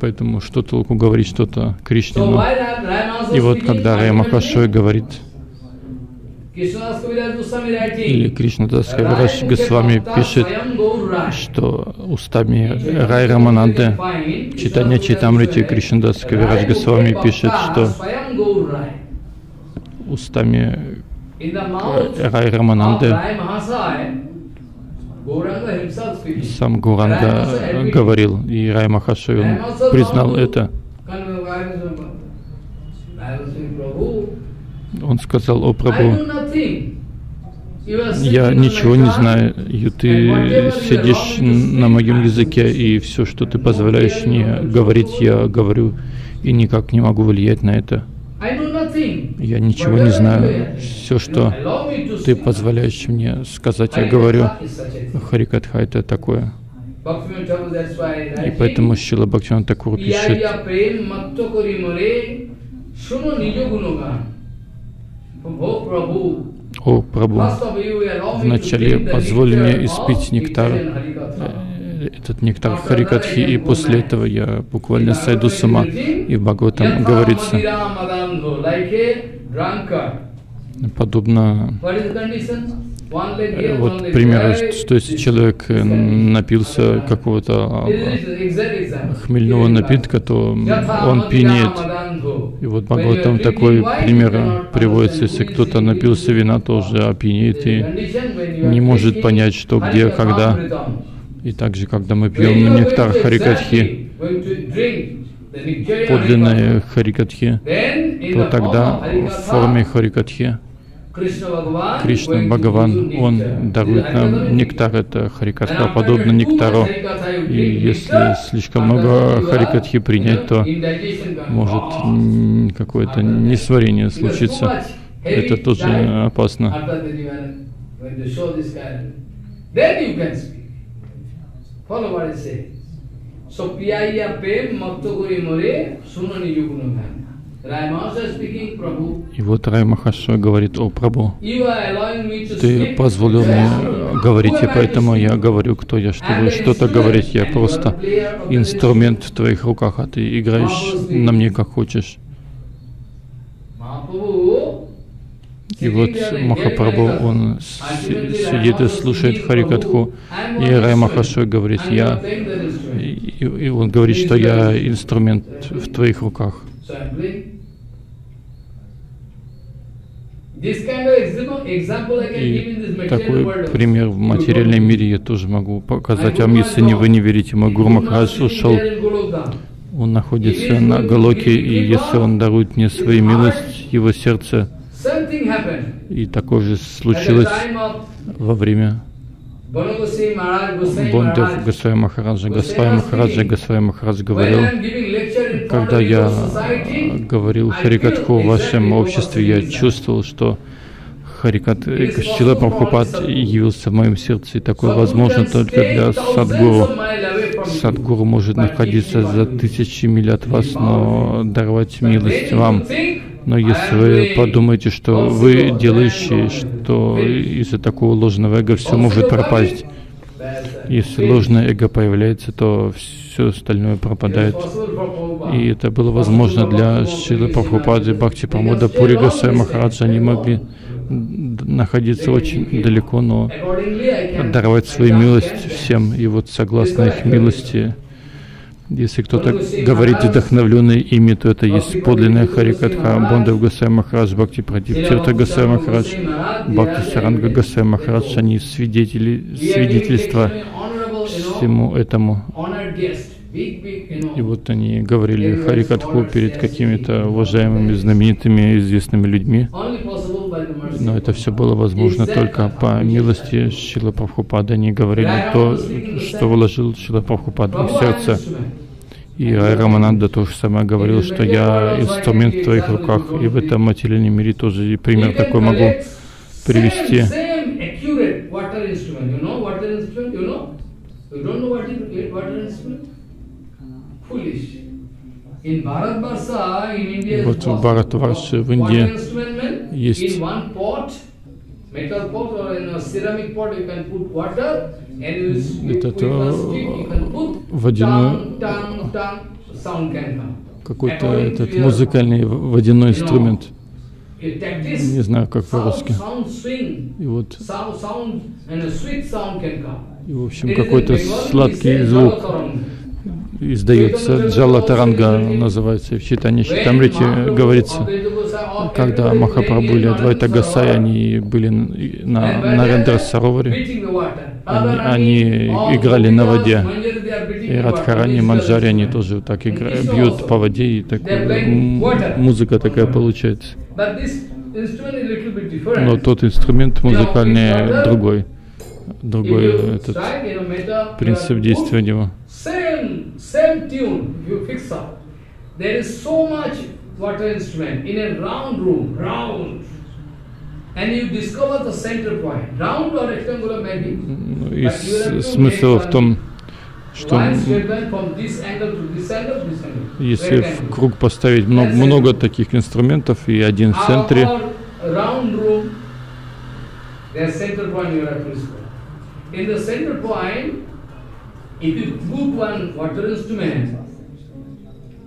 Поэтому что толку говорить что-то Кришнину? И вот когда Рай Махашой говорит, или Кришнадас Кавираш Госвами пишет, что устами Рай Рамананды, читание Чайтамрити, Кришнадас Кавираш Госвами пишет, что устами Рай Рамананды сам Гуранга говорил, и Рай Махашой он признал это. Он сказал: «О Прабху, я ничего не знаю, и ты сидишь на моем языке, и все, что ты позволяешь мне говорить, я говорю, и никак не могу влиять на это. Я ничего не знаю. Все, что ты позволяешь мне сказать, я говорю». Харикатха — это такое. И поэтому Шрила Бхактивинод Такур пишет: «О Прабху, вначале позволь мне испить нектар, этот нектар Харикатхи, и после этого я буквально сойду с ума». И в Бхагаватам говорится, подобно, вот пример, что если человек напился какого-то хмельного напитка, то он пьянеет. И вот Бхагаватам такой пример приводится: если кто-то напился вина, то уже опьянеет и не может понять, что, где, когда. И также, когда мы пьем нектар Харикатхи, подлинные Харикатхи, то тогда в форме Харикатхи Кришна Бхагаван, он дарует нам нектар, это Харикатха, подобно нектару. И если слишком много Харикатхи принять, то может какое-то несварение случиться. Это тоже опасно. Follow what I say. So, Piyaya Pem Maktogori More Sunani Yugunogana. Рай Махашой говорит: «О Прабху, ты позволил мне говорить, и поэтому я говорю. Кто я, чтобы что-то говорить? Я просто инструмент в твоих руках, а ты играешь на мне как хочешь». И вот Махапрабху, он сидит и слушает Харикатху, и Рай Махашой говорит: «Я...» И он говорит, что «я инструмент в твоих руках». И такой пример в материальном мире я тоже могу показать вам, если вы не верите. Мой Гуру Махарадж ушел, он находится на Галоке, и если он дарует мне свою милость, его сердце, и такое же случилось во время Бондов Госвами Махараджа. Госвами Махарадж говорил: «Когда я говорил Харикатху в вашем обществе, я чувствовал, что Шрила Прабхупад явился в моем сердце, и такое возможно только для Садгуру. Садгуру может находиться за тысячи миль от вас, но даровать милость вам. Но если вы подумаете, что вы делающие, что из-за такого ложного эго все может пропасть. Если ложное эго появляется, то все остальное пропадает. И это было возможно для Шрилы Прабхупады, Бхакти Прамода, Пури Госвами Махараджа. Они могли находиться очень далеко, но даровать свою милость всем. И вот согласно их милости, если кто-то говорит вдохновленное имя, то это есть подлинная Харикатха. Бондав Госвами Махарадж, Бхакти Прадип Тиртха Госвами Махарадж, Бхакти Саранга Госвами Махарадж, они свидетельства всему этому. И вот они говорили Харикатху перед какими-то уважаемыми, знаменитыми, известными людьми. Но это все было возможно только по милости Шрилы Прабхупады. Они говорили то, что вложил Шрила Прабхупада в сердце. И Рай Рамананда тоже самое говорил, что я инструмент в твоих руках. И в этом материальном мире тоже пример такой могу привести. Вот в Бхаратварше, в Индии, есть какой-то этот музыкальный водяной инструмент. Не знаю, как по-русски. И вот, и в общем, какой-то сладкий звук издается, Джала Таранга называется, в Читании Читамрите говорится, когда Махапрабху или Адвайта Гасай, они были на Нарендра Сароваре, они играли на воде, и Радхарани, Манджари, они тоже так играют, бьют по воде, и такая музыка такая получается. Но тот инструмент музыкальный другой этот принцип действия у него. Same tune, you fix up. There is so much water instrument in a round room, round, and you discover the center point. Round or rectangular maybe. И смысл в том, что если в круг поставить много таких инструментов и один в центре, in the center point. If you group one water instrument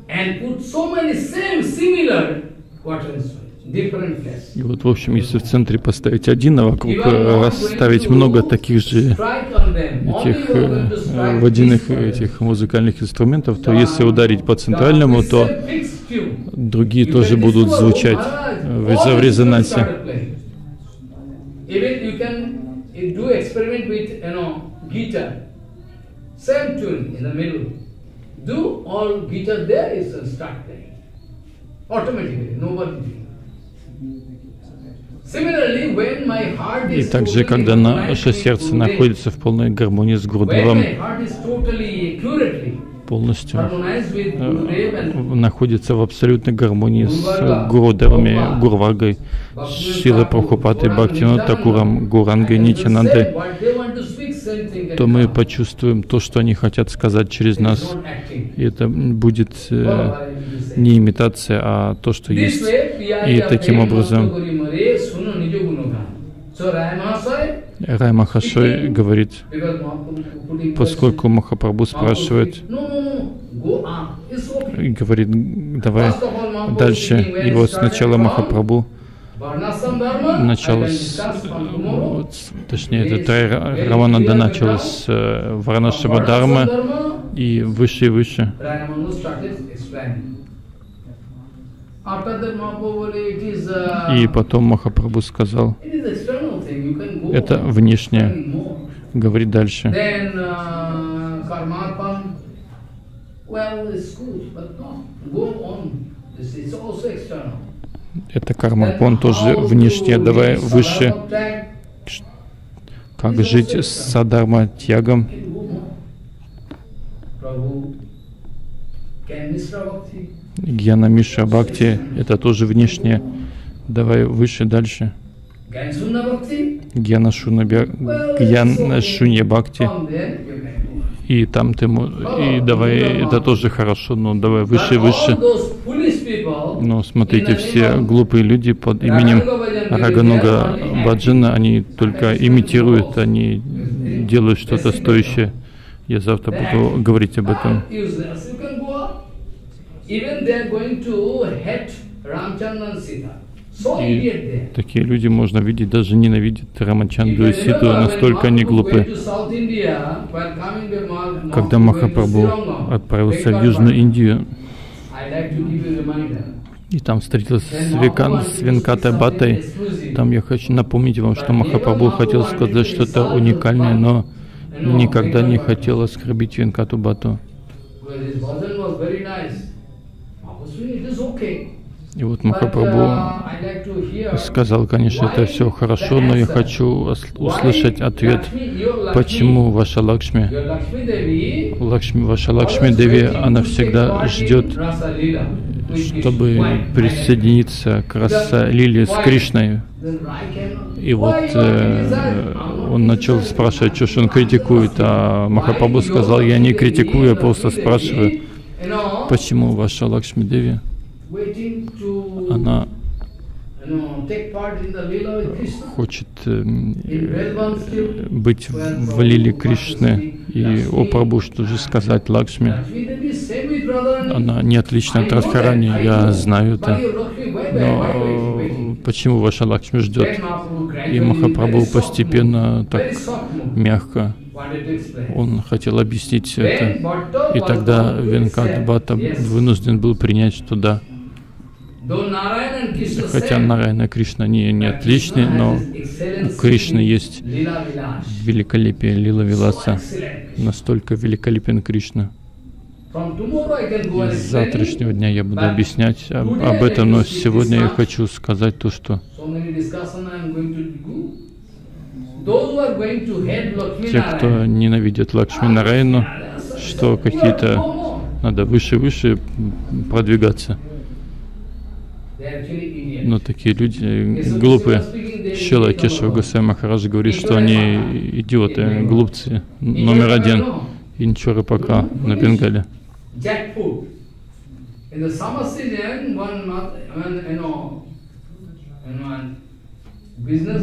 and put so many similar water instruments, different place. И вот, в общем, если в центре поставить один, а вокруг расставить много таких же этих водяных этих музыкальных инструментов, то если ударить по центральному, то другие тоже будут звучать в резонансе. Even you can do experiment with, guitar. Same tune in the middle. Do all guitar there is and start playing. Automatically, nobody doing. Similarly, when my heart is totally accurately находится в абсолютной гармонии с Гурудевами, Гурвагой, Шрилой Прабхупадой, Бхактивинодом Такуром, Гурангой, Нитянандой, то мы почувствуем то, что они хотят сказать через нас. И это будет не имитация, а то, что есть. И таким образом Рай Махашой говорит, поскольку Махапрабху спрашивает, говорит, давай дальше. И вот сначала Махапрабху точнее, Рамананда начал с Варнашрама Дхармы и выше. И потом Махапрабху сказал, это внешнее, говорит дальше. Это кармарпон тоже внешне, давай выше. Как жить с садхарма тьягом? Гьяна Мишра Бхакти, это тоже внешне, давай выше, дальше. Гьяна Шунья Бхакти, и там ты, и давай, это тоже хорошо, но давай выше, выше. Но смотрите, все глупые люди под именем Рагануга Баджана, они только имитируют, они делают что-то стоящее. Я завтра буду говорить об этом. И такие люди, можно видеть, даже ненавидят Рамачандру и Ситу, настолько они глупы. Когда Махапрабху отправился в Южную Индию, и там встретился с Венкатой Баттой, там я хочу напомнить вам, что Махапрабху хотел сказать что-то уникальное, но никогда не хотел оскорбить Венкату Батту. И вот Махапрабху сказал, конечно, это все хорошо, но я хочу услышать ответ, почему ваша Лакшми Деви, она всегда ждет, чтобы присоединиться к Раса-лиле с Кришной. И вот он начал спрашивать, что ж он критикует, а Махапрабху сказал, я не критикую, я просто спрашиваю, почему ваша Лакшми Деви, она хочет быть в лиле Кришны. И о Прабху, что же сказать Лакшми? Она не отлична от Радхарани, я знаю это. Но почему ваша Лакшми ждет? И Махапрабху постепенно, так мягко, он хотел объяснить это. И тогда Венката Бхатта вынужден был принять, что да. Хотя Нараяна и Кришна не отличны, но у Кришны есть великолепие лила-виласа. Настолько великолепен Кришна. С завтрашнего дня я буду объяснять об этом, но сегодня я хочу сказать то, что те, кто ненавидят Лакшми Нараяну, что какие-то надо выше-выше продвигаться. Но такие люди глупые. Шрила Кешава Госвами Махарадж говорит, что они идиоты, глупцы. Номер один. Инчора Пока на Бенгале.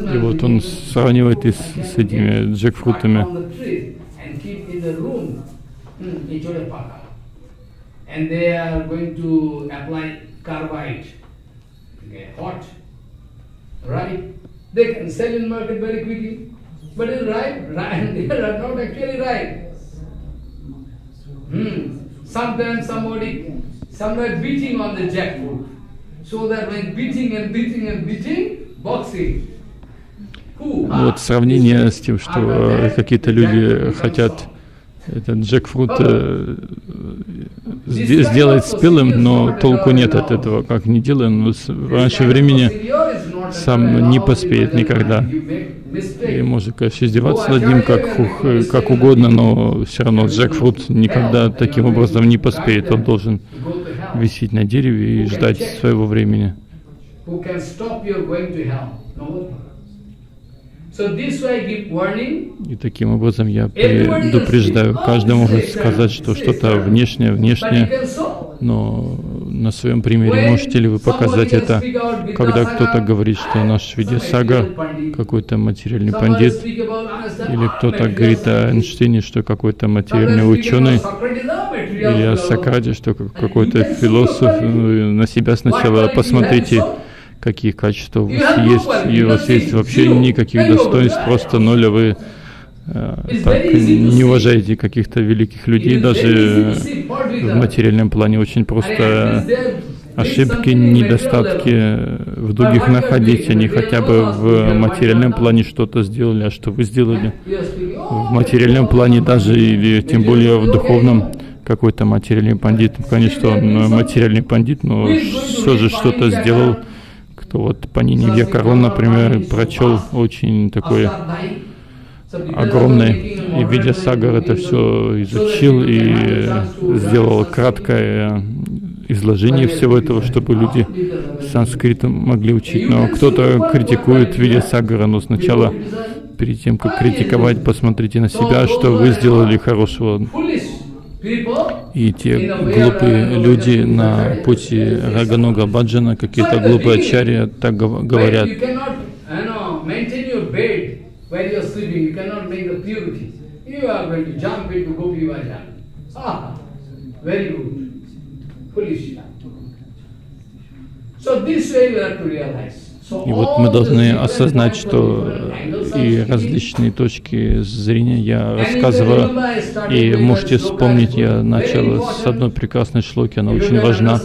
И вот он сравнивает их с этими джекфрутами. Hot, ripe. They can sell in market very quickly, but it's ripe, they are not actually ripe. Sometimes somebody beating on the jackfruit, so that when beating, boxing. Вот сравнение с тем, что какие-то люди хотят этот джекфрут сделать спелым, но толку нет от этого, как не делаем, раньше времени сам не поспеет никогда. И можно, конечно, издеваться над ним как угодно, но все равно джекфрут никогда таким образом не поспеет. Он должен висеть на дереве и ждать своего времени. И таким образом я предупреждаю, каждому может сказать, что что-то внешнее, но на своем примере можете ли вы показать это, когда кто-то говорит, что наш Видясагар какой-то материальный пандит, или кто-то говорит о Эйнштейне, что какой-то материальный ученый, или о Сократе, что какой-то философ. На себя сначала посмотрите. Какие качества у вас есть, и у вас есть вообще никаких достоинств, просто ноль, а вы так не уважаете каких-то великих людей, даже в материальном плане очень просто ошибки, недостатки в других находить, они хотя бы в материальном плане что-то сделали, а что вы сделали в материальном плане даже, или тем более в духовном. Какой-то материальный пандит, конечно, он материальный пандит, но все же что-то сделал. То вот Панини Вьякарон, например, прочел очень такой огромный, и Видясагар это все изучил и сделал краткое изложение всего этого, чтобы люди санскрит могли учить. Но кто-то критикует Видясагара, но сначала, перед тем, как критиковать, посмотрите на себя, что вы сделали хорошего. И те глупые люди на пути Раганога Баджана, какие-то глупые ачарьи, так говорят. И вот мы должны осознать, что и различные точки зрения я рассказываю, и можете вспомнить, я начал с одной прекрасной шлоки, она очень важна.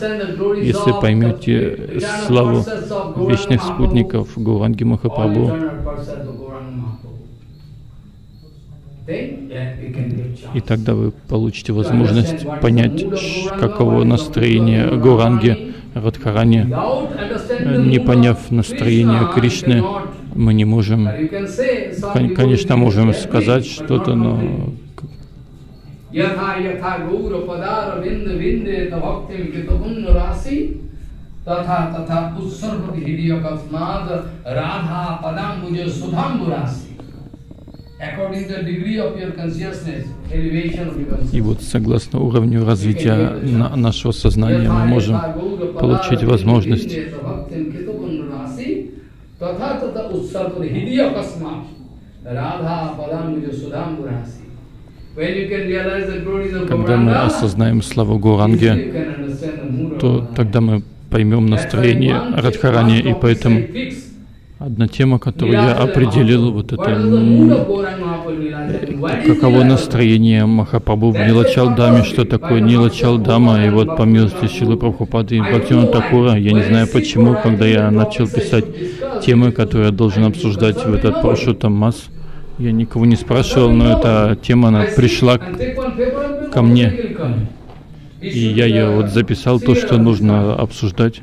Если поймете славу вечных спутников Гауранги Махапрабху, и тогда вы получите возможность понять, каково настроение Гауранги Радхарани. Не поняв настроение Кришны, мы не можем, конечно, можем сказать что-то, но и вот согласно уровню развития нашего сознания мы можем получить возможность . Когда мы осознаем славу Гауранги, то тогда мы поймем настроение Радхарани. И поэтому одна тема, которую я определил, вот это каково настроение Махапрабху в Нилачал-даме, что такое Нилачал-дама. И вот по милости Шрилы Прабхупады и Бхактивинода Такура, я не знаю почему, когда я начал писать темы, которые я должен обсуждать в этот Парашутам Мас, я никого не спрашивал, но эта тема, она пришла ко мне, и я ее вот записал, то, что нужно обсуждать.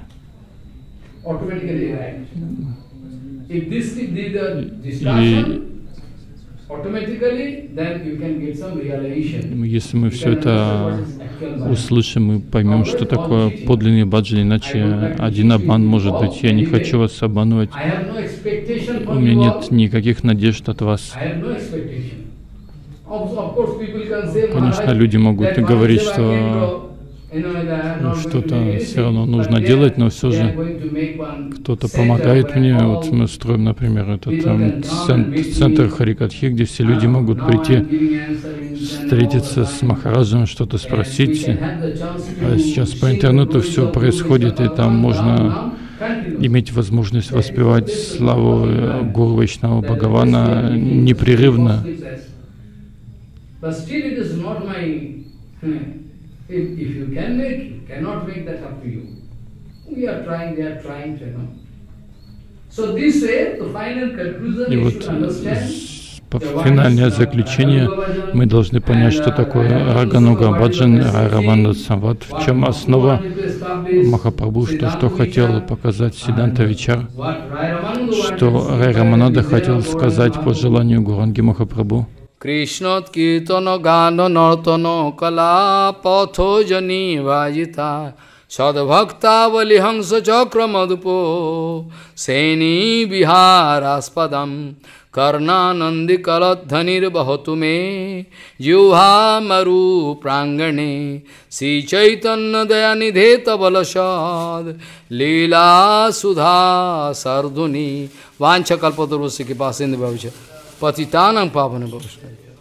И если мы все это услышим, мы поймем, что такое подлинный баджан, иначе один обман может быть. Я не хочу вас обманывать. У меня нет никаких надежд от вас. Конечно, люди могут говорить, что что-то все равно нужно делать, но все же кто-то помогает мне. Вот мы строим, например, этот центр Харикатхи, где все люди могут прийти, встретиться с Махараджем, что-то спросить. А сейчас по интернету все происходит, и там можно иметь возможность воспевать славу Гуру Вайшнава Бхагавана непрерывно. If you can make, you cannot make, that up to you. We are trying, they are trying to know. So this way, the final conclusion we should understand. Финальное заключение, мы должны понять, что такое Рагануга Баджан, Раванда Самват, в чем основа Махапрабху, что хотел показать Сиддханта Вичар, что Рай Раманада хотел сказать по желанию Гауранги Махапрабху. Krishna kirtana gana nartana kala patho jani vajita sadbhakta vali hansa chakra madhupo seni viharaspadam karna nandi kaladhanir bahatume yuha maru prangane si chaitanna dayanidheta balashad lila sudha sarduni vancha kalpatarvasya kipasindhi bhavishya Patitanam Pavanam Bhavishkari.